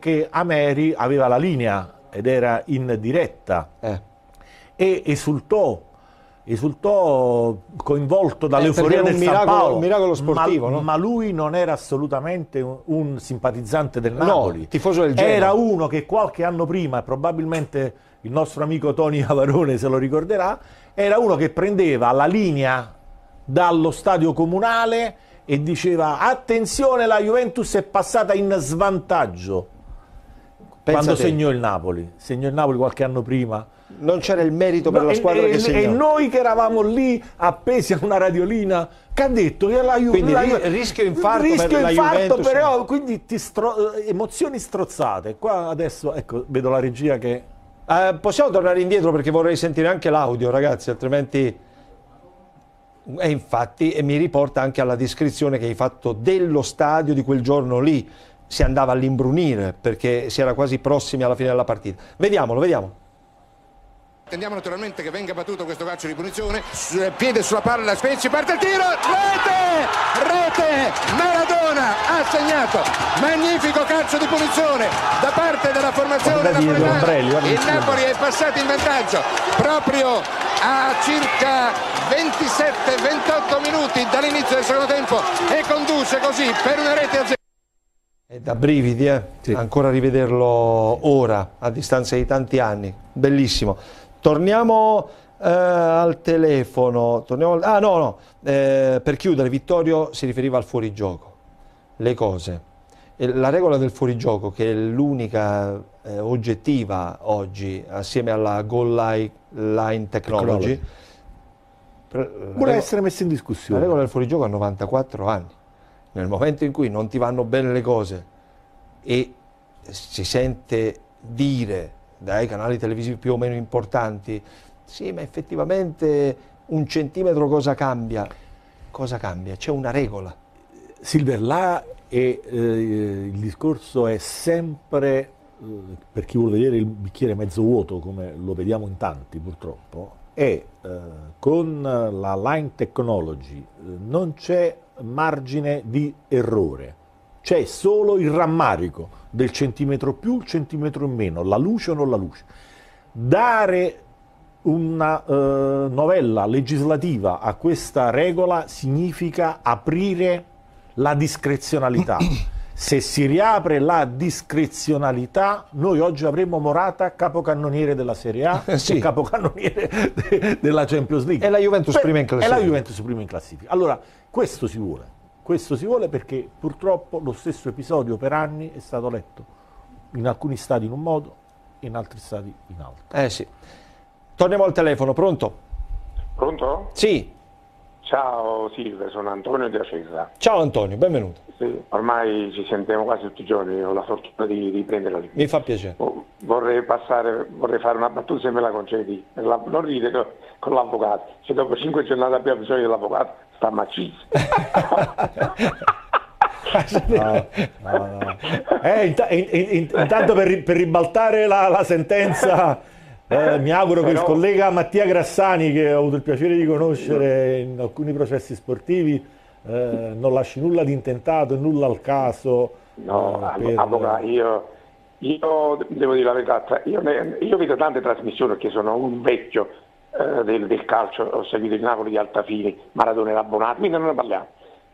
che Ameri aveva la linea ed era in diretta e esultò coinvolto dall'euforia del San Paolo, un miracolo sportivo, ma, no? Ma lui non era assolutamente un simpatizzante del Napoli, no, tifoso del genere. Era uno che qualche anno prima, probabilmente il nostro amico Tony Avarone se lo ricorderà, era uno che prendeva la linea dallo stadio comunale e diceva: attenzione, la Juventus è passata in svantaggio. Pensa quando segnò il Napoli qualche anno prima. Non c'era il merito per la squadra che segnò. E noi che eravamo lì appesi a una radiolina, che ha detto che la Juventus... Quindi rischio infarto però, quindi emozioni strozzate. Qua adesso, ecco, vedo la regia che... possiamo tornare indietro, perché vorrei sentire anche l'audio, ragazzi, altrimenti... E infatti mi riporta anche alla descrizione che hai fatto dello stadio di quel giorno lì. Si andava all'imbrunire perché si era quasi prossimi alla fine della partita. Vediamolo, vediamo. Attendiamo naturalmente che venga battuto questo calcio di punizione. Piede sulla palla, Spezzi, parte il tiro, rete! Maradona ha segnato, magnifico calcio di punizione da parte della formazione napoletana. Il Napoli è passato in vantaggio proprio a circa 27-28 minuti dall'inizio del secondo tempo e conduce così per una rete a zero. È da brividi, sì. Ancora rivederlo ora a distanza di tanti anni, bellissimo. Torniamo al telefono, per chiudere. Vittorio si riferiva al fuorigioco, le cose, la regola del fuorigioco, che è l'unica oggettiva oggi assieme alla goal line technology, vuole essere messa in discussione. La regola del fuorigioco a 94 anni, nel momento in cui non ti vanno bene le cose e si sente dire dai canali televisivi più o meno importanti: sì, ma effettivamente un centimetro cosa cambia? Cosa cambia? C'è una regola. Silver, là il discorso è sempre, per chi vuole vedere il bicchiere mezzo vuoto, come lo vediamo in tanti purtroppo, è con la line technology non c'è margine di errore. C'è solo il rammarico del centimetro più, il centimetro in meno, la luce o non la luce. Dare una novella legislativa a questa regola significa aprire la discrezionalità. Se si riapre la discrezionalità, noi oggi avremo Morata capocannoniere della Serie A, sì, e capocannoniere della Champions League. E la Juventus prima in classifica. Allora, questo si vuole. Questo si vuole perché purtroppo lo stesso episodio per anni è stato letto in alcuni stati in un modo e in altri stati in altro. Sì. Torniamo al telefono, pronto? Pronto? Sì. Ciao Silvia, sono Antonio di Acesa. Ciao Antonio, benvenuto. Sì, ormai ci sentiamo quasi tutti i giorni, ho la fortuna di prendere la linea. Mi fa piacere. Vorrei fare una battuta, se me la concedi. Non ride con l'avvocato, se dopo 5 giornate abbiamo bisogno dell'avvocato. Intanto per ribaltare la sentenza, mi auguro che il collega Mattia Grassani, che ho avuto il piacere di conoscere in alcuni processi sportivi, non lasci nulla di intentato, nulla al caso. No, allora, io devo dire la verità, io vedo tante trasmissioni perché sono un vecchio del calcio, ho seguito il Napoli di Altafini, Maradona era abbonato, quindi non ne parliamo.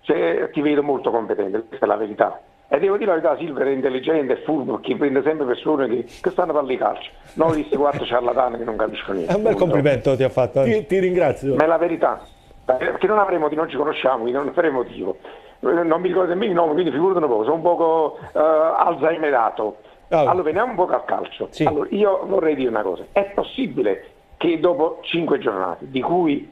Cioè, ti vedo molto competente, questa è la verità. E devo dire la verità, Silver è intelligente, è furbo, che prende sempre persone che stanno a parlare di calcio, non questi quattro ciarlatani che non capiscono niente. È un bel complimento ti ha fatto. Ti ringrazio. Ma è la verità, perché non avremo motivo, non ci conosciamo, quindi non avremo motivo. Non mi ricordo nemmeno il nome, quindi figurati un po', sono un poco alzaimerato. Allora, veniamo un po' al calcio. Sì. Allora, io vorrei dire una cosa, è possibile che dopo 5 giornate, di cui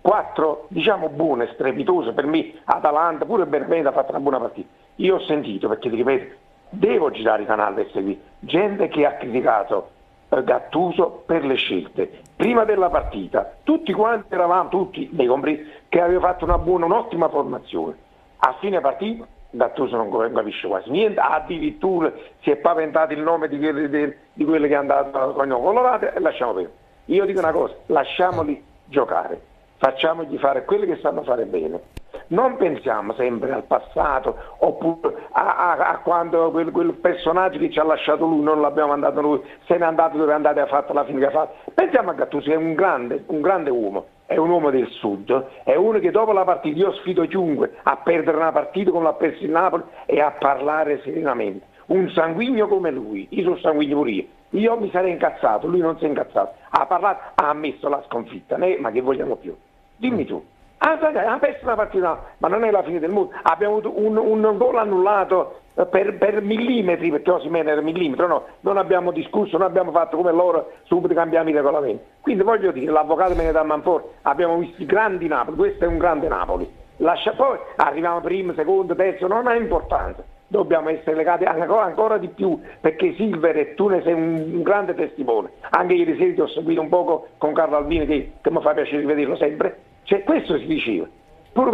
quattro, diciamo, buone, strepitose. Per me Atalanta, pure Benevento ha fatto una buona partita. Io ho sentito, perché ti ripeto, devo girare i canali e seguire gente che ha criticato Gattuso per le scelte prima della partita. Tutti quanti eravamo, tutti, nei compresi, che aveva fatto una buona, un'ottima formazione. A fine partita Gattuso non capisce quasi niente, addirittura si è paventato il nome di quello che è andato con noi colorate, e lasciamo perdere. Io dico una cosa, lasciamoli giocare, facciamogli fare quello che sanno fare bene. Non pensiamo sempre al passato, oppure a quando quel personaggio che ci ha lasciato lui, non l'abbiamo mandato noi, se n'è andato dove è andato e ha fatto la fine che ha fatto. Pensiamo a Gattuso, che è un grande uomo, è un uomo del sud, è uno che dopo la partita, io sfido chiunque a perdere una partita come l'ha perso il Napoli e a parlare serenamente. Un sanguigno come lui, io sono sanguigno pure io mi sarei incazzato, lui non si è incazzato, ha parlato, ha ammesso la sconfitta, ma che vogliamo più? Dimmi tu. Ha perso una partita, ma non è la fine del mondo. Abbiamo avuto un gol annullato per millimetri, perché Osimhen era millimetro, no? Non abbiamo discusso, non abbiamo fatto come loro, subito cambiamo il regolamento. Quindi voglio dire, l'avvocato me ne dà manforte, abbiamo visto i grandi Napoli, questo è un grande Napoli. Poi arriviamo primo, secondo, terzo, non ha importanza. Dobbiamo essere legati ancora di più, perché Silver, e tu ne sei un grande testimone. Anche ieri sera ti ho seguito un poco con Carlo Albini, che mi fa piacere vederlo sempre. Cioè, questo si diceva, pure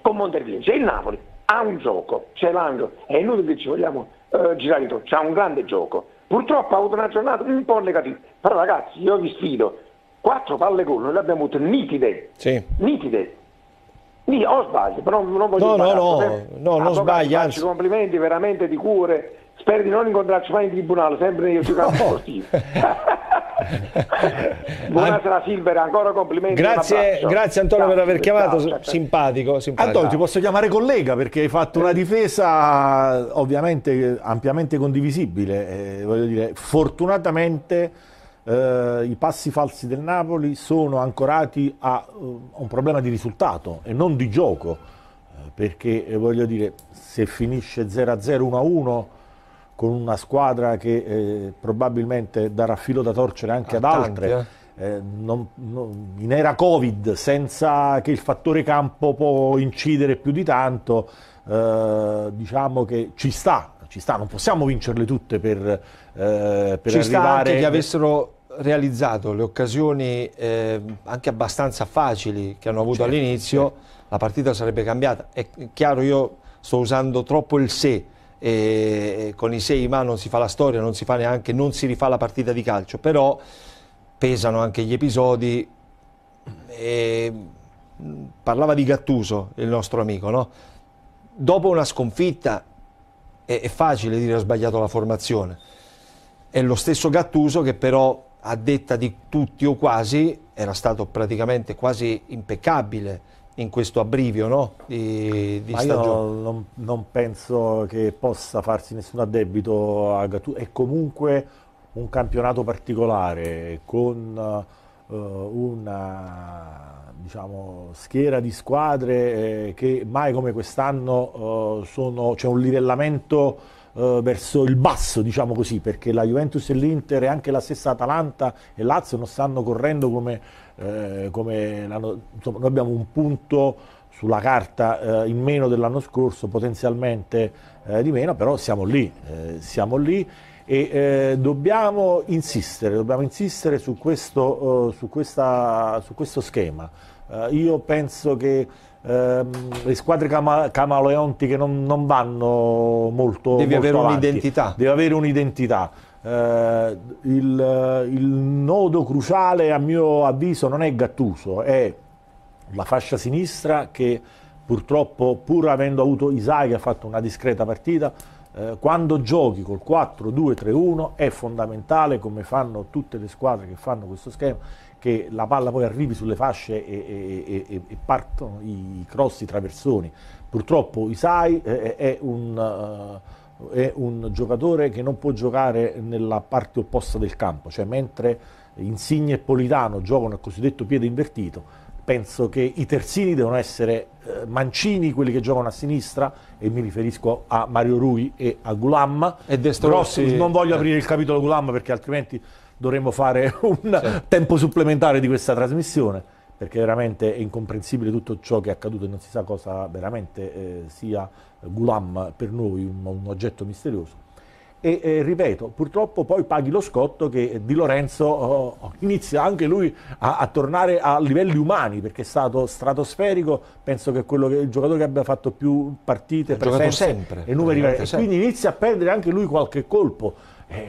con Montervini, cioè il Napoli ha un gioco, c'è l'angolo, è inutile che ci vogliamo girare intorno, c'ha un grande gioco. Purtroppo ha avuto una giornata un po' negativa, però ragazzi io vi sfido, 4 palle gol noi le abbiamo avute nitide, sì. Nitide. O sbaglio, però non voglio dire. No, non sbaglio, anzi. Complimenti veramente di cuore, spero di non incontrarci mai in tribunale, sempre nel campo sportivo. Buonasera Silver, ancora complimenti. Grazie Antonio, per aver chiamato, simpatico. Antonio, ti posso chiamare collega, perché hai fatto una difesa ovviamente ampiamente condivisibile, voglio dire, fortunatamente i passi falsi del Napoli sono ancorati a un problema di risultato e non di gioco, perché voglio dire, se finisce 0-0, 1-1 con una squadra che probabilmente darà filo da torcere anche ad altre, in era Covid, senza che il fattore campo può incidere più di tanto, diciamo che ci sta, non possiamo vincerle tutte per ci sta anche che avessero realizzato le occasioni anche abbastanza facili che hanno avuto all'inizio, la partita sarebbe cambiata. È chiaro, io sto usando troppo il se, e con i sei ma non si fa la storia, non si fa neanche, non si rifà la partita di calcio, però pesano anche gli episodi. E parlava di Gattuso il nostro amico, no? Dopo una sconfitta è facile dire ho sbagliato la formazione, è lo stesso Gattuso che però, a detta di tutti o quasi, era stato praticamente quasi impeccabile in questo abbrivio, no? di stagione. Io non penso che possa farsi nessun addebito a Gattuso, è comunque un campionato particolare, con una, diciamo, schiera di squadre che mai come quest'anno c'è un livellamento verso il basso, diciamo così, perché la Juventus e l'Inter e anche la stessa Atalanta e Lazio non stanno correndo come l'anno, insomma, noi abbiamo un punto sulla carta in meno dell'anno scorso, potenzialmente di meno, però siamo lì e dobbiamo insistere, su questo, su questo schema. Io penso che le squadre camaleonti che non vanno molto avanti, deve avere un'identità. Il nodo cruciale, a mio avviso, non è Gattuso, è la fascia sinistra, che purtroppo, pur avendo avuto Isai, che ha fatto una discreta partita, quando giochi col 4-2-3-1 è fondamentale, come fanno tutte le squadre che fanno questo schema, che la palla poi arrivi sulle fasce e partono i cross, i traversoni. Purtroppo Isai è un giocatore che non può giocare nella parte opposta del campo, cioè mentre Insigne e Politano giocano al cosiddetto piede invertito, penso che i terzini devono essere mancini, quelli che giocano a sinistra, e mi riferisco a Mario Rui e a Gulam. E Destrossi, non voglio aprire il capitolo Gulam, perché altrimenti dovremmo fare un tempo supplementare di questa trasmissione. perché veramente è incomprensibile tutto ciò che è accaduto e non si sa cosa veramente sia Ghulam, per noi un oggetto misterioso. E ripeto, purtroppo poi paghi lo scotto che Di Lorenzo inizia anche lui a tornare a livelli umani, perché è stato stratosferico, penso che quello che il giocatore che abbia fatto più partite, sempre, e numeri vari, quindi inizia a perdere anche lui qualche colpo.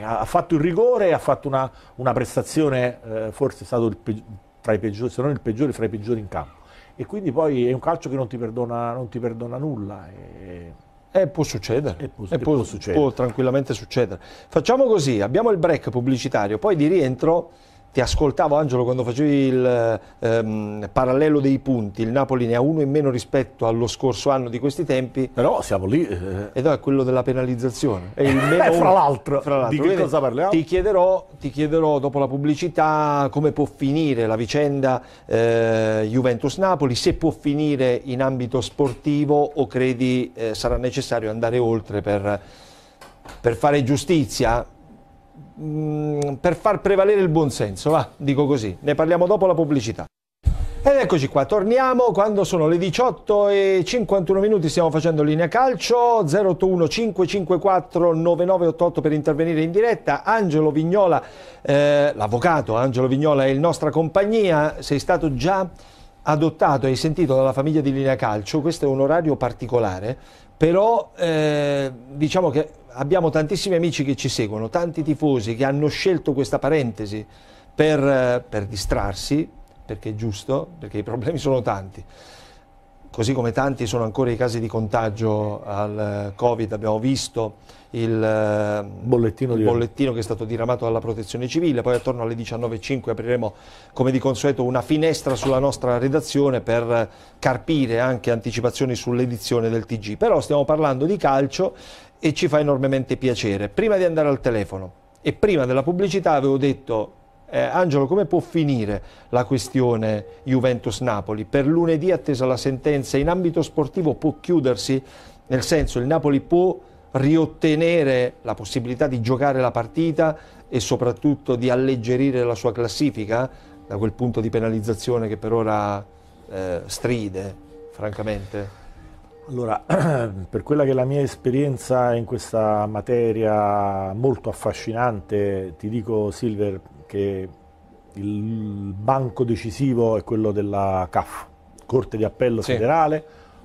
Ha fatto il rigore, ha fatto una prestazione, forse è stato il peggiore, fra i peggiori, se non il peggiore, fra i peggiori in campo, e quindi poi è un calcio che non ti perdona nulla e può succedere, può tranquillamente succedere. Facciamo così, abbiamo il break pubblicitario, poi di rientro ti ascoltavo, Angelo, quando facevi il parallelo dei punti. Il Napoli ne ha uno in meno rispetto allo scorso anno di questi tempi, però siamo lì ed è quello della penalizzazione, è il meno fra l'altro, di che cosa parliamo? Ti chiederò dopo la pubblicità come può finire la vicenda Juventus-Napoli, se può finire in ambito sportivo o credi sarà necessario andare oltre per fare giustizia, per far prevalere il buonsenso, va, dico così. Ne parliamo dopo la pubblicità. Ed eccoci qua, torniamo quando sono le 18:51, stiamo facendo Linea Calcio, 081 554 9988 per intervenire in diretta. Angelo Vignola, l'avvocato Angelo Vignola è in nostra compagnia. Sei stato già adottato, hai sentito, dalla famiglia di Linea Calcio. Questo è un orario particolare, però diciamo che abbiamo tantissimi amici che ci seguono, tanti tifosi che hanno scelto questa parentesi per distrarsi, perché è giusto, perché i problemi sono tanti. Così come tanti sono ancora i casi di contagio al Covid, abbiamo visto il bollettino che è stato diramato dalla Protezione Civile. Poi attorno alle 19:05 apriremo, come di consueto, una finestra sulla nostra redazione per carpire anche anticipazioni sull'edizione del TG. Però stiamo parlando di calcio e ci fa enormemente piacere. Prima di andare al telefono e prima della pubblicità avevo detto, Angelo, come può finire la questione Juventus-Napoli? Per lunedì attesa la sentenza, in ambito sportivo può chiudersi? Nel senso, il Napoli può riottenere la possibilità di giocare la partita e soprattutto di alleggerire la sua classifica da quel punto di penalizzazione che per ora stride, francamente? Allora, per quella che è la mia esperienza in questa materia molto affascinante, ti dico, Silver, che il banco decisivo è quello della CAF, Corte di Appello Federale,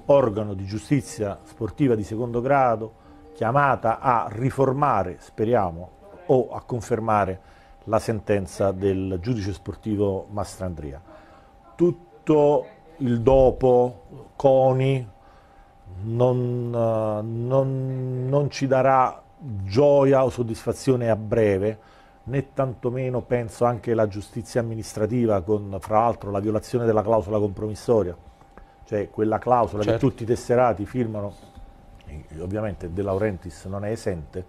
organo di giustizia sportiva di secondo grado, chiamata a riformare, speriamo, o a confermare la sentenza del giudice sportivo Mastandrea. Tutto il dopo, CONI, non ci darà gioia o soddisfazione a breve, né tantomeno penso anche la giustizia amministrativa, con fra l'altro la violazione della clausola compromissoria, cioè quella clausola che tutti i tesserati firmano, ovviamente De Laurentiis non è esente,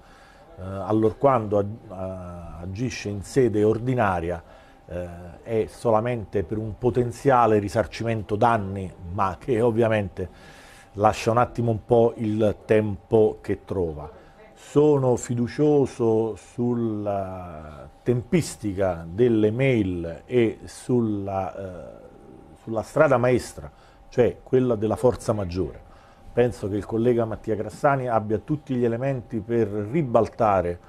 allorquando agisce in sede ordinaria è solamente per un potenziale risarcimento danni, ma che ovviamente lascia un attimo un po' il tempo che trova. Sono fiducioso sulla tempistica delle mail e sulla strada maestra, cioè quella della forza maggiore. Penso che il collega Mattia Grassani abbia tutti gli elementi per ribaltare,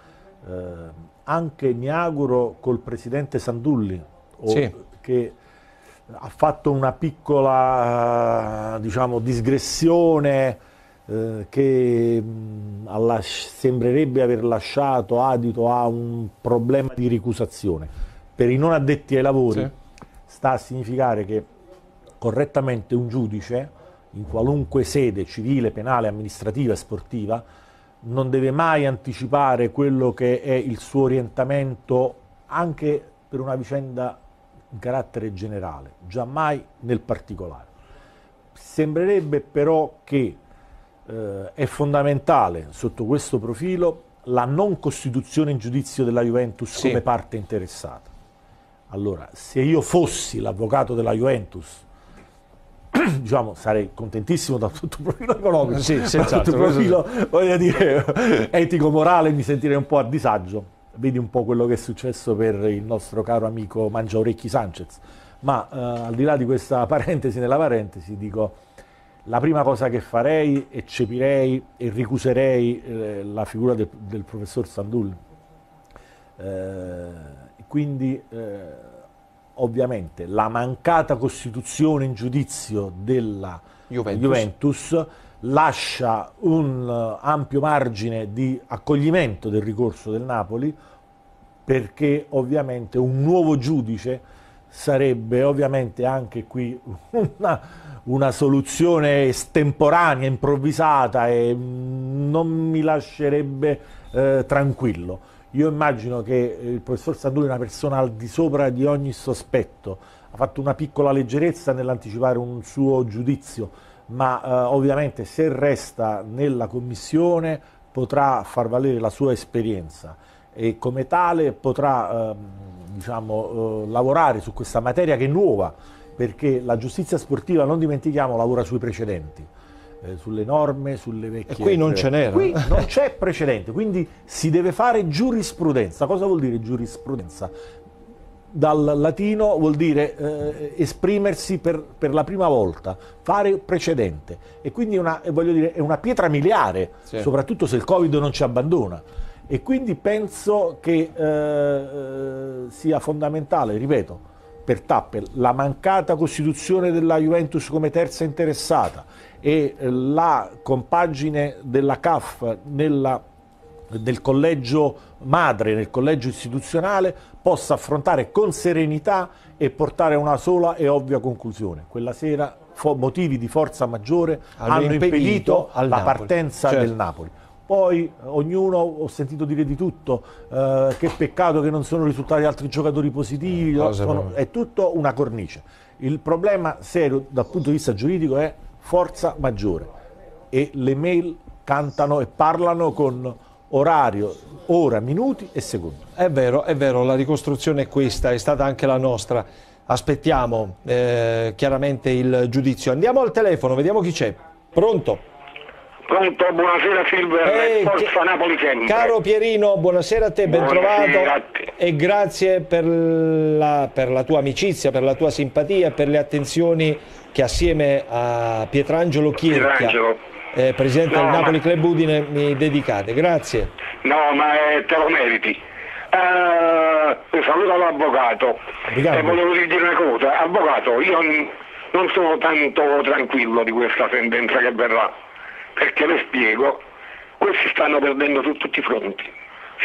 anche, mi auguro, col presidente Sandulli, che ha fatto una piccola, diciamo, digressione che sembrerebbe aver lasciato adito a un problema di ricusazione. Per i non addetti ai lavori sta a significare che correttamente un giudice, in qualunque sede, civile, penale, amministrativa e sportiva, non deve mai anticipare quello che è il suo orientamento anche per una vicenda in carattere generale, giammai nel particolare. Sembrerebbe però che è fondamentale sotto questo profilo la non costituzione in giudizio della Juventus come parte interessata. Allora, se io fossi l'avvocato della Juventus, diciamo, sarei contentissimo da tutto il profilo economico, da tutto il profilo, voglio dire, etico-morale mi sentirei un po' a disagio, Vedi un po' quello che è successo per il nostro caro amico Mangiaorecchi Sanchez. Ma al di là di questa parentesi nella parentesi, dico, la prima cosa che farei, eccepirei e ricuserei la figura del professor Sandull. Quindi ovviamente la mancata costituzione in giudizio della Juventus lascia un ampio margine di accoglimento del ricorso del Napoli, perché ovviamente un nuovo giudice sarebbe ovviamente anche qui una soluzione estemporanea, improvvisata, e non mi lascerebbe tranquillo. Io immagino che il professor Sandulli è una persona al di sopra di ogni sospetto, ha fatto una piccola leggerezza nell'anticipare un suo giudizio, ma ovviamente se resta nella commissione potrà far valere la sua esperienza e come tale potrà diciamo, lavorare su questa materia che è nuova, perché la giustizia sportiva, non dimentichiamo, lavora sui precedenti, sulle norme, sulle vecchie... E qui non ce n'era. Qui non c'è precedente, quindi si deve fare giurisprudenza. Cosa vuol dire giurisprudenza? Dal latino vuol dire esprimersi per la prima volta, fare precedente, e quindi voglio dire, è una pietra miliare, sì, soprattutto se il Covid non ci abbandona, e quindi penso che sia fondamentale, ripeto, per tappe la mancata costituzione della Juventus come terza interessata e la compagine della CAF del collegio madre, nel collegio istituzionale, possa affrontare con serenità e portare a una sola e ovvia conclusione. Quella sera motivi di forza maggiore hanno impedito la partenza del Napoli. Poi ognuno, ho sentito dire di tutto, che peccato che non sono risultati altri giocatori positivi, è tutto una cornice. Il problema serio dal punto di vista giuridico è forza maggiore, e le mail cantano e parlano con orario, ora, minuti e secondi. È vero, la ricostruzione è questa, è stata anche la nostra. Aspettiamo chiaramente il giudizio. Andiamo al telefono, vediamo chi c'è. Pronto? Pronto, buonasera Silver, forza Napoli sempre. Caro Pierino, buonasera a te, ben trovato, e grazie per la tua amicizia, per la tua simpatia, per le attenzioni che assieme a Pietrangelo Chierchia, presidente del Napoli Club Udine, mi dedicate, grazie. No, ma te lo meriti. Saluto l'avvocato e volevo dire una cosa, avvocato, io non sono tanto tranquillo di questa sentenza che verrà, perché le spiego, questi stanno perdendo su tutti i fronti,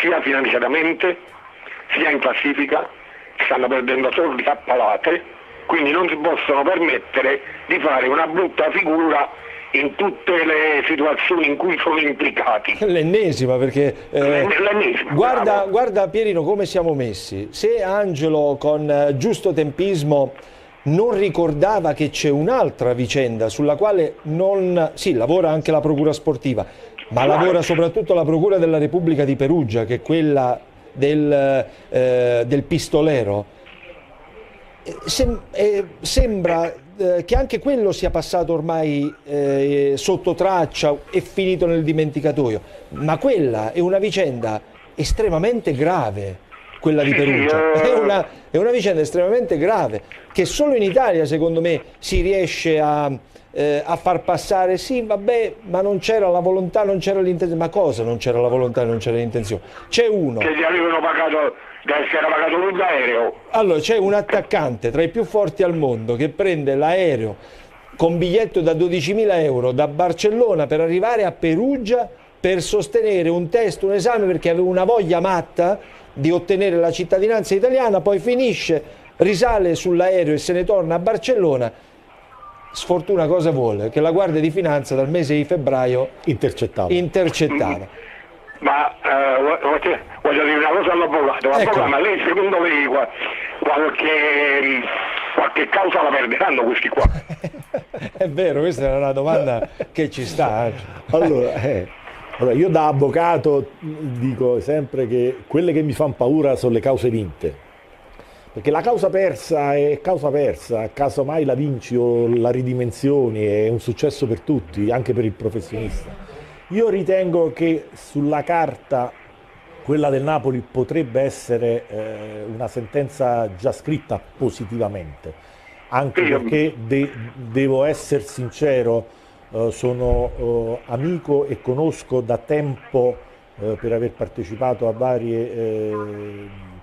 sia finanziariamente, sia in classifica, stanno perdendo soldi a palate, quindi non si possono permettere di fare una brutta figura in tutte le situazioni in cui sono implicati. L'ennesima, perché guarda Pierino come siamo messi. Se Angelo con giusto tempismo non ricordava che c'è un'altra vicenda sulla quale non sì, lavora anche la procura sportiva, ma lavora soprattutto la procura della Repubblica di Perugia, che è quella del pistolero, sembra che anche quello sia passato ormai sotto traccia e finito nel dimenticatoio, ma quella è una vicenda estremamente grave, quella di Perugia, è una vicenda estremamente grave che solo in Italia secondo me si riesce a far passare, sì vabbè, ma non c'era la volontà, non c'era l'intenzione. Ma cosa non c'era la volontà, non c'era l'intenzione? C'è uno che gli avevano pagato, si era pagato l'aereo. Allora c'è un attaccante tra i più forti al mondo che prende l'aereo con biglietto da 12.000 euro da Barcellona per arrivare a Perugia per sostenere un test, un esame, perché aveva una voglia matta di ottenere la cittadinanza italiana, poi finisce, risale sull'aereo e se ne torna a Barcellona. Sfortuna cosa vuole? Che la Guardia di Finanza dal mese di febbraio intercettava. Ma voglio dire una cosa all'avvocato, ecco. Ma lei secondo lei qualche causa la perderanno questi qua? È vero, questa è una domanda che ci sta. Allora io da avvocato dico sempre che quelle che mi fanno paura sono le cause vinte, perché la causa persa è causa persa, casomai la vinci o la ridimensioni, è un successo per tutti, anche per il professionista. Io ritengo che sulla carta quella del Napoli potrebbe essere una sentenza già scritta positivamente, anche perché devo essere sincero, sono amico e conosco da tempo, per aver partecipato a varie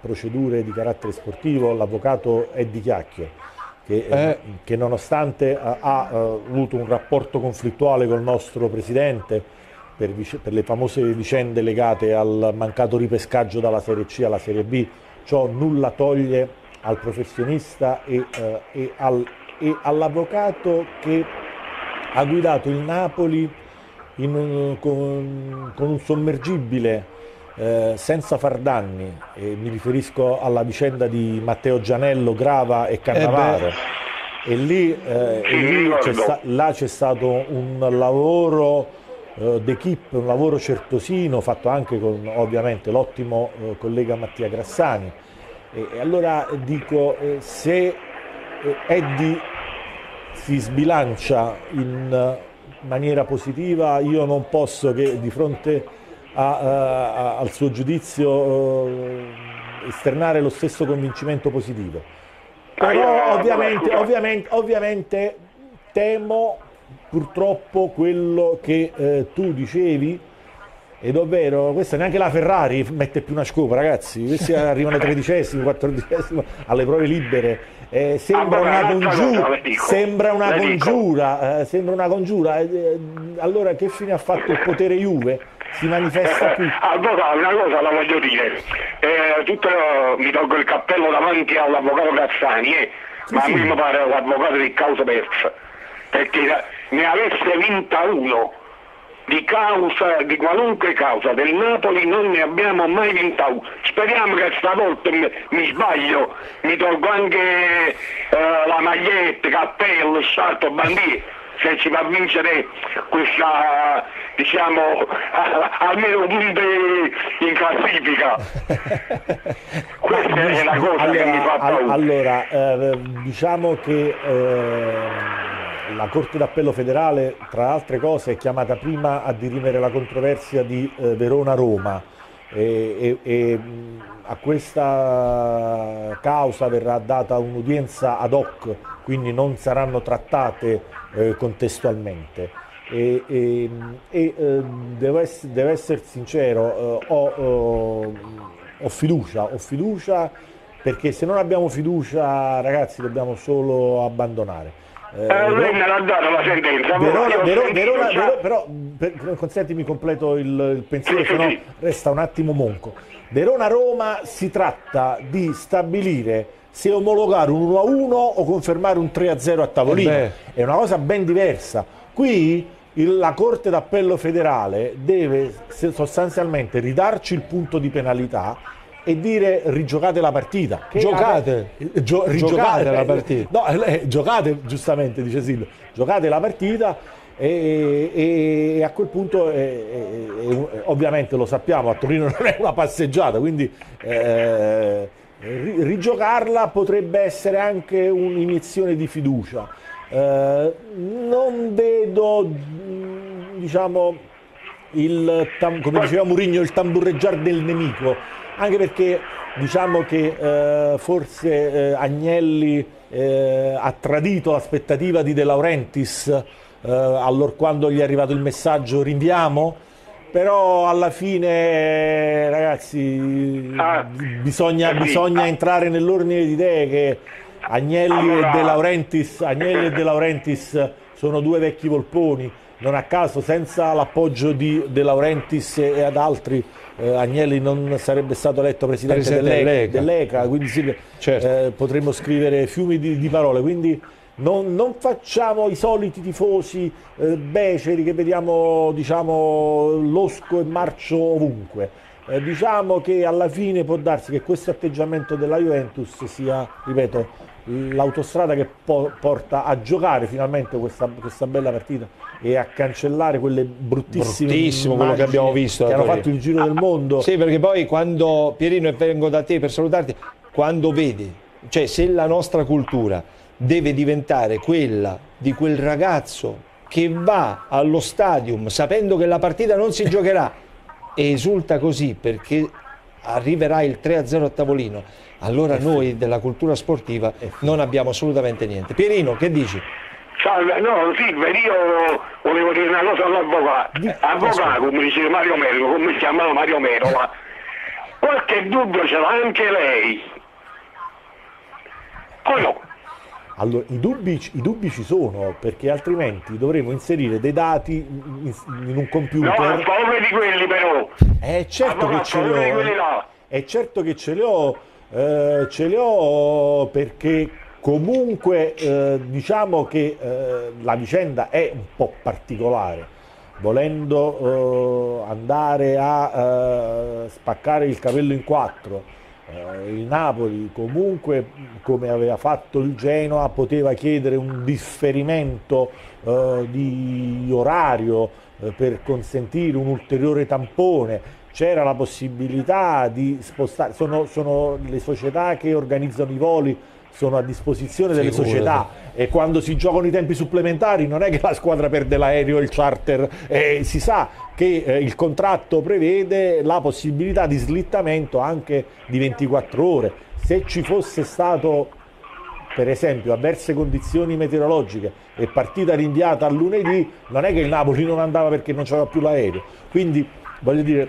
procedure di carattere sportivo, l'avvocato Eddie Chiacchio, che nonostante ha avuto un rapporto conflittuale col nostro presidente per le famose vicende legate al mancato ripescaggio dalla Serie C alla Serie B, ciò nulla toglie al professionista e all'avvocato che ha guidato il Napoli con un sommergibile senza far danni, e mi riferisco alla vicenda di Matteo Gianello, Grava e Cannavaro. E lì, là c'è stato un lavoro d'equipe, un lavoro certosino, fatto anche con ovviamente l'ottimo collega Mattia Grassani, e allora dico, se Eddie si sbilancia in maniera positiva, io non posso che di fronte al suo giudizio esternare lo stesso convincimento positivo, però ovviamente temo purtroppo quello che tu dicevi, ed ovvero questa neanche la Ferrari mette più una scopa, ragazzi, questi arrivano ai 13º, 14º alle prove libere, sembra una congiura. Allora che fine ha fatto il potere Juve? Si manifesta qui. Allora una cosa la voglio dire, mi tolgo il cappello davanti all'avvocato Grassani, ma sì. A me mi pare l'avvocato di causa persa, perché ne avesse vinta uno di causa, di qualunque causa, del Napoli non ne abbiamo mai vinta uno. Speriamo che stavolta mi sbaglio, mi tolgo anche la maglietta, cappello, sciarto, bandiera, se ci va a vincere questa, diciamo, almeno punti in classifica. Questa è la cosa che mi fa paura. Allora, diciamo che la Corte d'Appello federale, tra altre cose, è chiamata prima a dirimere la controversia di Verona-Roma, e a questa causa verrà data un'udienza ad hoc, quindi non saranno trattate contestualmente. Devo essere sincero, ho fiducia, perché se non abbiamo fiducia, ragazzi, dobbiamo solo abbandonare. Lei me l'ha data la sentenza. Però consentimi, completo il pensiero, se no resta un attimo monco. Verona-Roma si tratta di stabilire se omologare un 1-1 o confermare un 3-0 a tavolino. È una cosa ben diversa. Qui la Corte d'Appello federale deve sostanzialmente ridarci il punto di penalità e dire rigiocate la partita, giocate giustamente, dice Silvio, giocate la partita, e a quel punto ovviamente lo sappiamo, a Torino non è una passeggiata, quindi rigiocarla potrebbe essere anche un'iniezione di fiducia. Non vedo, diciamo, come diceva Mourinho, il tamburreggiare del nemico, anche perché diciamo che forse Agnelli ha tradito l'aspettativa di De Laurentiis allorquando gli è arrivato il messaggio rinviamo, però alla fine, ragazzi, bisogna entrare nell'ordine di idee che Agnelli e De Laurentiis sono due vecchi volponi. Non a caso, senza l'appoggio di De Laurentiis e ad altri, Agnelli non sarebbe stato eletto presidente dell'ECA, quindi sì, certo. Potremmo scrivere fiumi di parole, quindi non facciamo i soliti tifosi beceri che vediamo, diciamo, losco e marcio ovunque. Diciamo che alla fine può darsi che questo atteggiamento della Juventus sia, ripeto, l'autostrada che porta a giocare finalmente questa bella partita e a cancellare quelle bruttissime quello che abbiamo visto, che hanno fatto il giro del mondo. Sì, perché poi quando, Pierino, e vengo da te per salutarti, quando vedi, cioè, se la nostra cultura deve diventare quella di quel ragazzo che va allo stadium sapendo che la partita non si giocherà e esulta così perché arriverà il 3-0 a tavolino, allora noi della cultura sportiva non abbiamo assolutamente niente. Pierino, che dici? Salve, no, Silver, io volevo dire una cosa all'avvocato, come diceva Mario Mero, come si chiamava Mario Mero, ma qualche dubbio ce l'ha anche lei, o no? Allora, i dubbi ci sono, perché altrimenti dovremo inserire dei dati in un computer. No, a favore di quelli però. Certo che ce li ho. È certo che ce li ho. Ce li ho perché comunque diciamo che la vicenda è un po' particolare. Volendo andare a spaccare il capello in quattro, il Napoli comunque, come aveva fatto il Genoa, poteva chiedere un differimento di orario per consentire un ulteriore tampone, c'era la possibilità di spostare, sono le società che organizzano i voli, sono a disposizione delle società, e quando si giocano i tempi supplementari non è che la squadra perde l'aereo, il charter, si sa che il contratto prevede la possibilità di slittamento anche di 24 ore. Se ci fosse stato, per esempio, avverse condizioni meteorologiche e partita rinviata a lunedì, non è che il Napoli non andava perché non c'era più l'aereo. Quindi, voglio dire,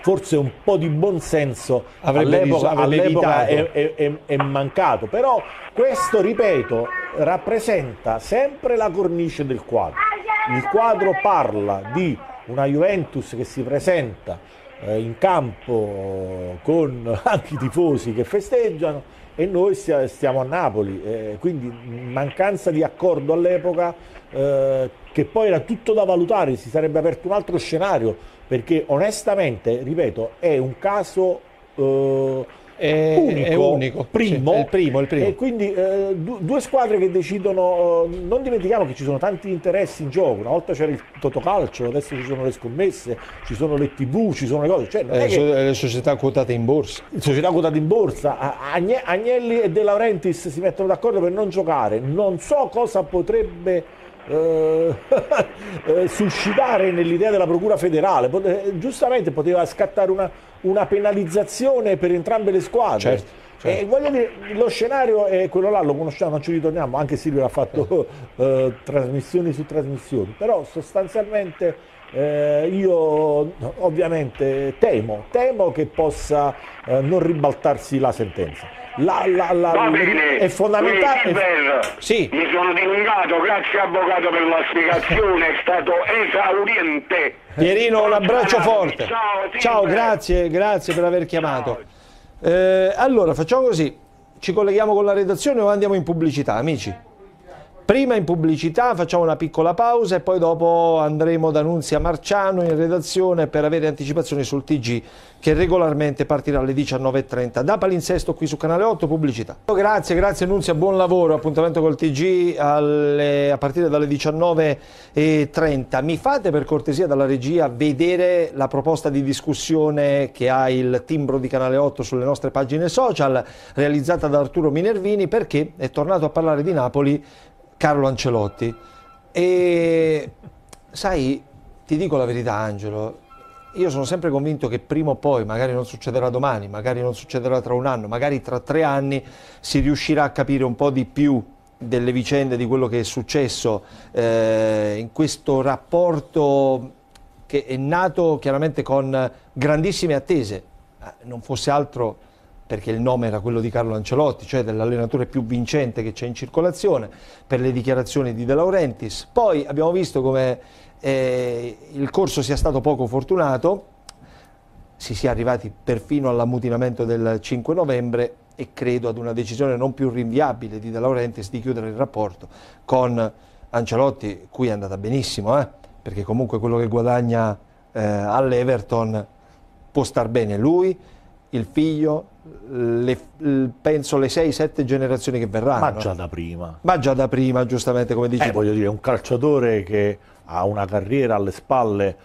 forse un po' di buonsenso all'epoca è mancato, però questo, ripeto, rappresenta sempre la cornice del quadro. Il quadro parla di una Juventus che si presenta in campo con anche i tifosi che festeggiano, e noi stiamo a Napoli, quindi mancanza di accordo all'epoca, che poi era tutto da valutare, si sarebbe aperto un altro scenario, perché onestamente, ripeto, è un caso unico, primo, sì, il primo. E quindi due squadre che decidono, non dimentichiamo che ci sono tanti interessi in gioco, una volta c'era il totocalcio, adesso ci sono le scommesse, ci sono le tv, ci sono le cose, cioè, non è che... le società quotate in borsa. Le società quotate in borsa, Agnelli e De Laurentiis si mettono d'accordo per non giocare, non so cosa potrebbe... suscitare nell'idea della procura federale. Giustamente poteva scattare una penalizzazione per entrambe le squadre. Certo, certo. E voglio dire, lo scenario è quello là, lo conosciamo, non ci ritorniamo, anche Silvio ha fatto trasmissioni su trasmissioni, però sostanzialmente io ovviamente temo che possa non ribaltarsi la sentenza. Va bene, è fondamentale. Silver, sì. Mi sono dilungato, grazie avvocato per la spiegazione, è stato esauriente. Pierino, un abbraccio forte. Ciao, ciao, grazie per aver chiamato. Allora, facciamo così, ci colleghiamo con la redazione o andiamo in pubblicità, amici? Prima in pubblicità, facciamo una piccola pausa e poi dopo andremo da Nunzia Marciano in redazione per avere anticipazioni sul TG, che regolarmente partirà alle 19:30 da Palinsesto qui su Canale 8, pubblicità. Grazie Nunzia, buon lavoro, appuntamento col TG a partire dalle 19:30. Mi fate per cortesia dalla regia vedere la proposta di discussione che ha il timbro di Canale 8 sulle nostre pagine social, realizzata da Arturo Minervini, perché è tornato a parlare di Napoli Carlo Ancelotti. E sai, ti dico la verità, Angelo, io sono sempre convinto che prima o poi, magari non succederà domani, magari non succederà tra un anno, magari tra 3 anni, si riuscirà a capire un po' di più delle vicende, di quello che è successo in questo rapporto che è nato chiaramente con grandissime attese, non fosse altro perché il nome era quello di Carlo Ancelotti, cioè dell'allenatore più vincente che c'è in circolazione, per le dichiarazioni di De Laurentiis. Poi abbiamo visto come il corso sia stato poco fortunato, si sia arrivati perfino all'ammutinamento del 5 novembre e credo ad una decisione non più rinviabile di De Laurentiis di chiudere il rapporto con Ancelotti, cui è andata benissimo, perché comunque quello che guadagna all'Everton può star bene lui, il figlio, penso le 6-7 generazioni che verranno. Ma già da prima, giustamente, come dici. Voglio dire, un calciatore che ha una carriera alle spalle,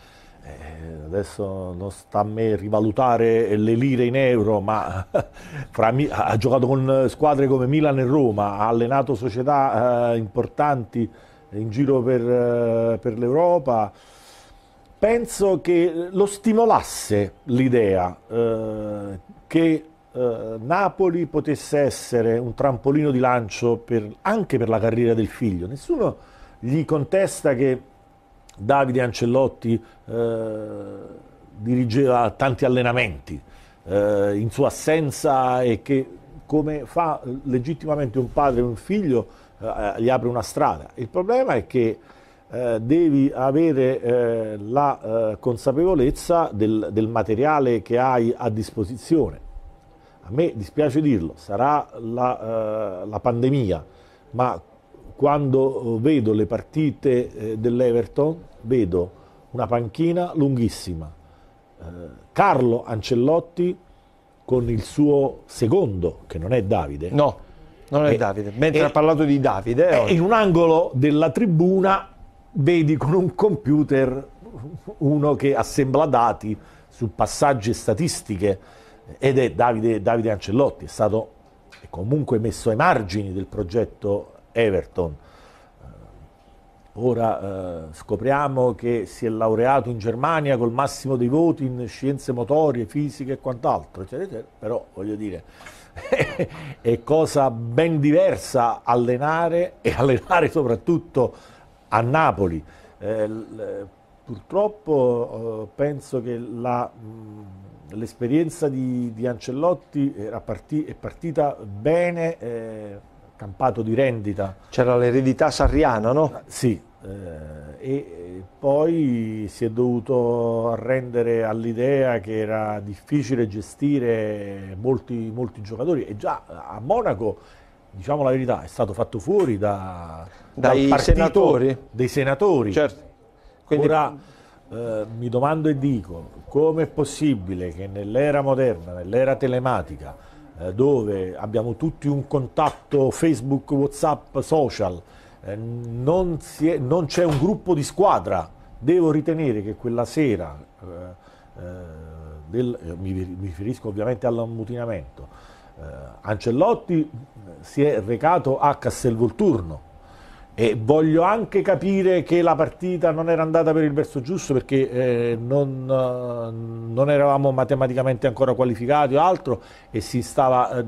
adesso non sta a me rivalutare le lire in euro, ma ha giocato con squadre come Milan e Roma, ha allenato società importanti in giro per l'Europa. penso che lo stimolasse l'idea che Napoli potesse essere un trampolino di lancio per, anche per la carriera del figlio. Nessuno gli contesta che Davide Ancelotti dirigeva tanti allenamenti in sua assenza e che, come fa legittimamente un padre e un figlio, gli apre una strada. Il problema è che devi avere la consapevolezza del materiale che hai a disposizione. A me dispiace dirlo, sarà la pandemia, ma quando vedo le partite dell'Everton vedo una panchina lunghissima. Carlo Ancelotti con il suo secondo, che non è Davide. No, non è Davide. Mentre ha parlato di Davide... in un angolo della tribuna vedi con un computer uno che assembla dati su passaggi e statistiche, ed è Davide Ancelotti. È stato comunque messo ai margini del progetto Everton. Ora scopriamo che si è laureato in Germania col massimo dei voti in scienze motorie, fisiche e quant'altro, però voglio dire, è cosa ben diversa allenare, e allenare soprattutto a Napoli. Purtroppo penso che l'esperienza di Ancelotti è partita bene, campato di rendita. C'era l'eredità sarriana, no? Sì, e poi si è dovuto arrendere all'idea che era difficile gestire molti giocatori, e già a Monaco, diciamo la verità, è stato fatto fuori dai senatori. Dei senatori. Certo. Quindi... Ora mi domando e dico, come è possibile che nell'era moderna, nell'era telematica, dove abbiamo tutti un contatto Facebook, WhatsApp, social, non c'è un gruppo di squadra? Devo ritenere che quella sera, mi riferisco ovviamente all'ammutinamento, Ancelotti si è recato a Castelvolturno, e voglio anche capire che la partita non era andata per il verso giusto, perché non eravamo matematicamente ancora qualificati o altro, e si stava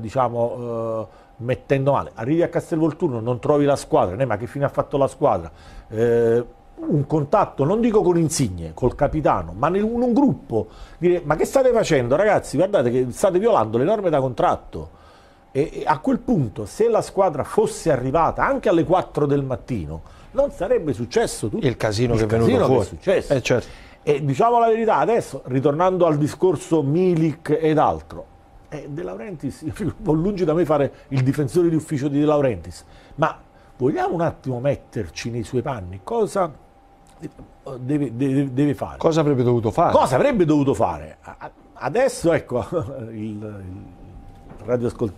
mettendo male. Arrivi a Castelvolturno, non trovi la squadra, ma che fine ha fatto la squadra? Un contatto, non dico con Insigne, col capitano, ma in un gruppo, dire: ma che state facendo, ragazzi? Guardate che state violando le norme da contratto. E a quel punto, se la squadra fosse arrivata anche alle 4 del mattino, non sarebbe successo tutto il casino che è venuto fuori. Certo. E diciamo la verità, adesso, ritornando al discorso Milik ed altro, De Laurentiis, lungi da me fare il difensore di ufficio di De Laurentiis, ma vogliamo un attimo metterci nei suoi panni? Cosa deve fare? Cosa avrebbe dovuto fare? Cosa avrebbe dovuto fare? Adesso, ecco, il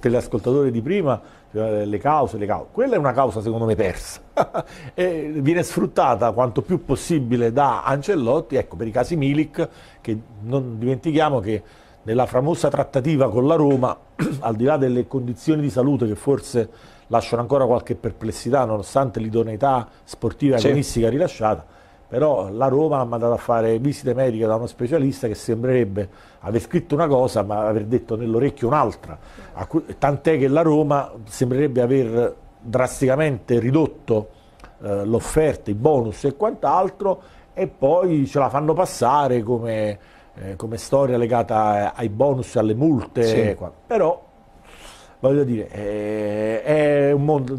teleascoltatore di prima, le cause, quella è una causa secondo me persa e viene sfruttata quanto più possibile da Ancelotti, ecco, per i casi Milik, che non dimentichiamo che nella famosa trattativa con la Roma, al di là delle condizioni di salute che forse lasciano ancora qualche perplessità nonostante l'idoneità sportiva e agonistica rilasciata, però la Roma ha mandato a fare visite mediche da uno specialista che sembrerebbe aver scritto una cosa ma aver detto nell'orecchio un'altra, tant'è che la Roma sembrerebbe aver drasticamente ridotto l'offerta, i bonus e quant'altro, e poi ce la fanno passare come storia legata ai bonus e alle multe, però voglio dire, è un mondo,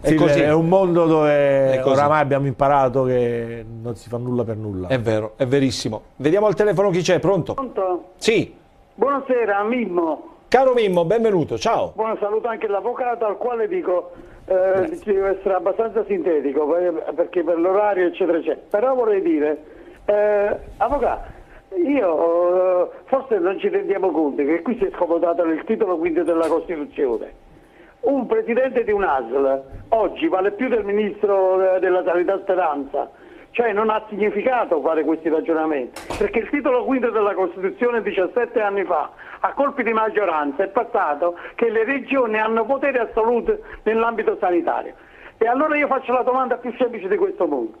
è un mondo dove oramai abbiamo imparato che non si fa nulla per nulla. È vero, è verissimo. Vediamo al telefono chi c'è, pronto? Pronto? Sì. Buonasera, Mimmo. Caro Mimmo, benvenuto, ciao. Buon saluto anche l'avvocato, al quale dico, ci deve essere abbastanza sintetico, perché per l'orario eccetera eccetera. Però vorrei dire, avvocato, io forse non ci rendiamo conto che qui si è scomodato il titolo quinto della Costituzione. Un presidente di un ASL oggi vale più del ministro della Sanità Speranza, cioè non ha significato fare questi ragionamenti, perché il titolo quinto della Costituzione 17 anni fa, a colpi di maggioranza, è passato che le regioni hanno potere assoluto nell'ambito sanitario. E allora io faccio la domanda più semplice di questo mondo: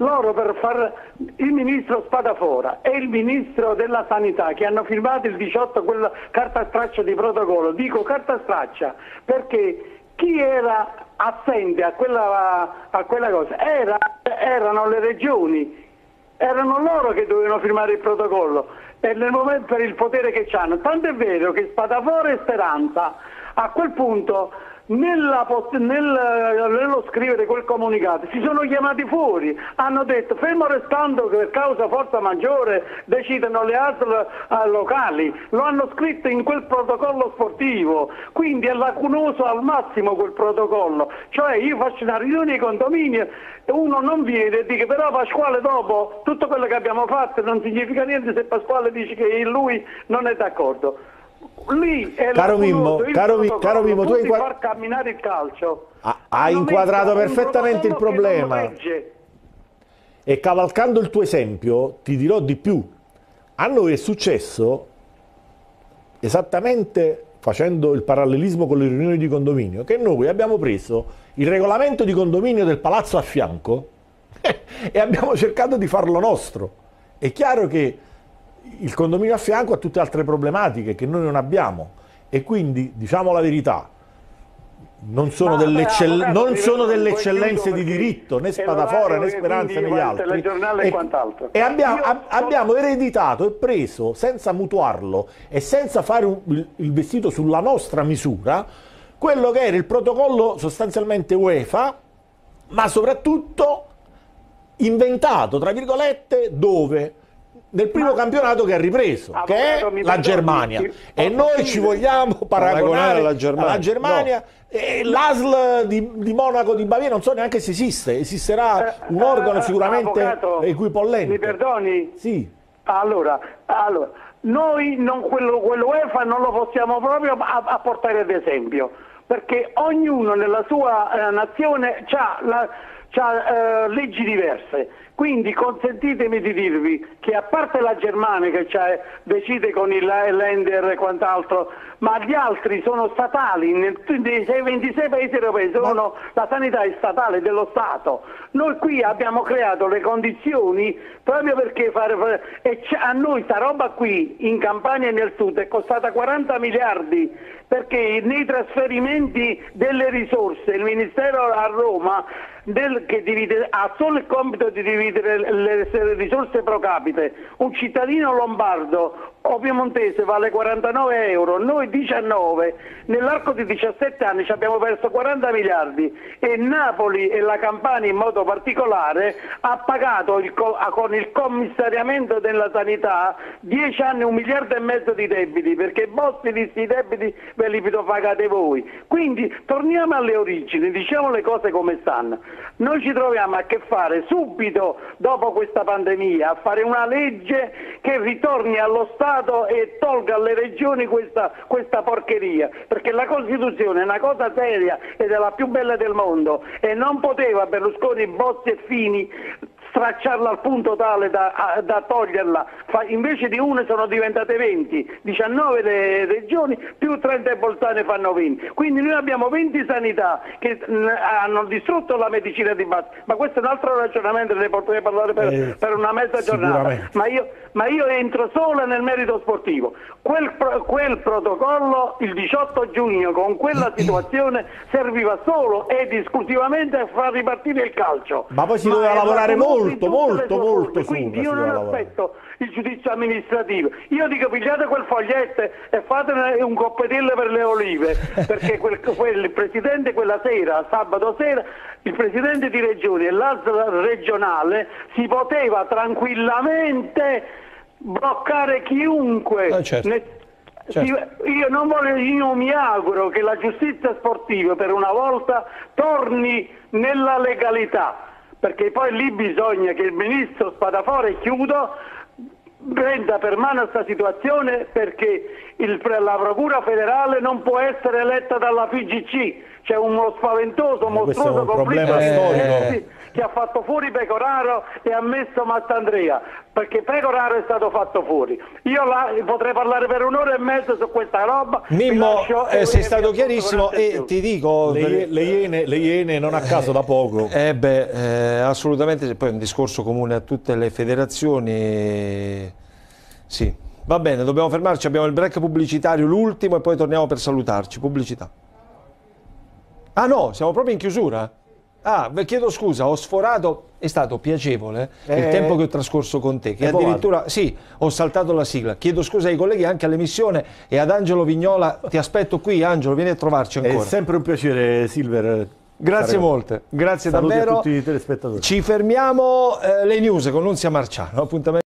loro per far il ministro Spadafora e il ministro della sanità che hanno firmato il 18 quella carta straccia di protocollo, dico carta straccia perché chi era assente a quella cosa erano le regioni, erano loro che dovevano firmare il protocollo per, nel momento, per il potere che hanno, tanto è vero che Spadafora e Speranza a quel punto nello scrivere quel comunicato si sono chiamati fuori, hanno detto fermo restando che per causa forza maggiore decidono le altre locali, lo hanno scritto in quel protocollo sportivo, quindi è lacunoso al massimo quel protocollo, cioè io faccio una riunione di condominio, uno non viene e dice però Pasquale dopo tutto quello che abbiamo fatto non significa niente se Pasquale dice che lui non è d'accordo. Lì è caro Mimmo, tu far camminare il calcio. Hai inquadrato perfettamente il problema. E cavalcando il tuo esempio, ti dirò di più. A noi è successo esattamente facendo il parallelismo con le riunioni di condominio, che noi abbiamo preso il regolamento di condominio del palazzo a fianco e abbiamo cercato di farlo nostro. È chiaro che il condominio a fianco ha tutte altre problematiche che noi non abbiamo e quindi, diciamo la verità, non sono delle eccellenze di diritto, né Spadafora né Speranza né gli altri, e abbiamo ereditato e preso senza mutuarlo e senza fare il vestito sulla nostra misura quello che era il protocollo sostanzialmente UEFA, ma soprattutto inventato tra virgolette dove? Nel primo campionato che ha ripreso, che è la Germania, e noi ci vogliamo paragonare alla Germania, e l'ASL di Monaco di Baviera non so neanche se esiste, esisterà un organo sicuramente equipollente. Mi perdoni? Sì. Allora noi quell'UEFA non lo possiamo proprio a portare ad esempio, perché ognuno nella sua nazione ha leggi diverse, quindi consentitemi di dirvi che a parte la Germania che decide con il Länder e quant'altro, ma gli altri sono statali, nei 26 paesi europei sono, la sanità è statale dello Stato, noi qui abbiamo creato le condizioni proprio perché a noi sta roba qui in Campania e nel Sud è costata 40 miliardi perché nei trasferimenti delle risorse il Ministero a Roma che divide, ha solo il compito di dividere le risorse pro capite, un cittadino lombardo o piemontese vale 49 euro, noi 19, nell'arco di 17 anni ci abbiamo perso 40 miliardi e Napoli e la Campania in modo particolare ha pagato con il commissariamento della sanità 10 anni 1,5 miliardi di debiti, perché Bossi disse i debiti ve li pagate voi, quindi torniamo alle origini, diciamo le cose come stanno. Noi ci troviamo a che fare subito dopo questa pandemia a fare una legge che ritorni allo Stato e tolga alle regioni questa porcheria, perché la Costituzione è una cosa seria ed è la più bella del mondo e non poteva Berlusconi, Bossi e Fini stracciarla al punto tale da toglierla, invece di una sono diventate 20, 19 le regioni più 30 bolzane fanno 20, quindi noi abbiamo 20 sanità che hanno distrutto la medicina di base, ma questo è un altro ragionamento, ne potrei parlare per una mezza giornata, ma io entro solo nel merito sportivo, quel protocollo il 18 giugno con quella situazione serviva solo ed esclusivamente a far ripartire il calcio, ma poi si doveva lavorare molto, quindi io non aspetto il giudizio amministrativo, io dico pigliate quel foglietto e fatene un coppetello per le olive perché quel presidente quella sera, sabato sera, il presidente di regione e l'altro regionale si poteva tranquillamente bloccare chiunque. Certo. Io mi auguro che la giustizia sportiva per una volta torni nella legalità, perché poi lì bisogna che il ministro Spadafora e chiudo prenda per mano questa situazione, perché la procura federale non può essere eletta dalla FIGC, c'è uno spaventoso, mostruoso conflitto che ha fatto fuori Pecoraro e ha messo Mastandrea, perché Pecoraro è stato fatto fuori. Io là potrei parlare per un'ora e mezzo su questa roba. Mimmo, sei stato chiarissimo e ti dico le Iene non a caso da poco. Assolutamente, poi è un discorso comune a tutte le federazioni. Sì, va bene, dobbiamo fermarci, abbiamo il break pubblicitario, l'ultimo, e poi torniamo per salutarci. Pubblicità. Ah no, siamo proprio in chiusura? Ah, chiedo scusa, ho sforato, è stato piacevole il tempo che ho trascorso con te, che addirittura, sì, ho saltato la sigla. Chiedo scusa ai colleghi, anche all'emissione, e ad Angelo Vignola. Ti aspetto qui, Angelo, vieni a trovarci ancora. È sempre un piacere, Silver. Grazie molte, grazie. Saluti davvero a tutti i telespettatori. Ci fermiamo, le news con Nunzia Marciano, appuntamento.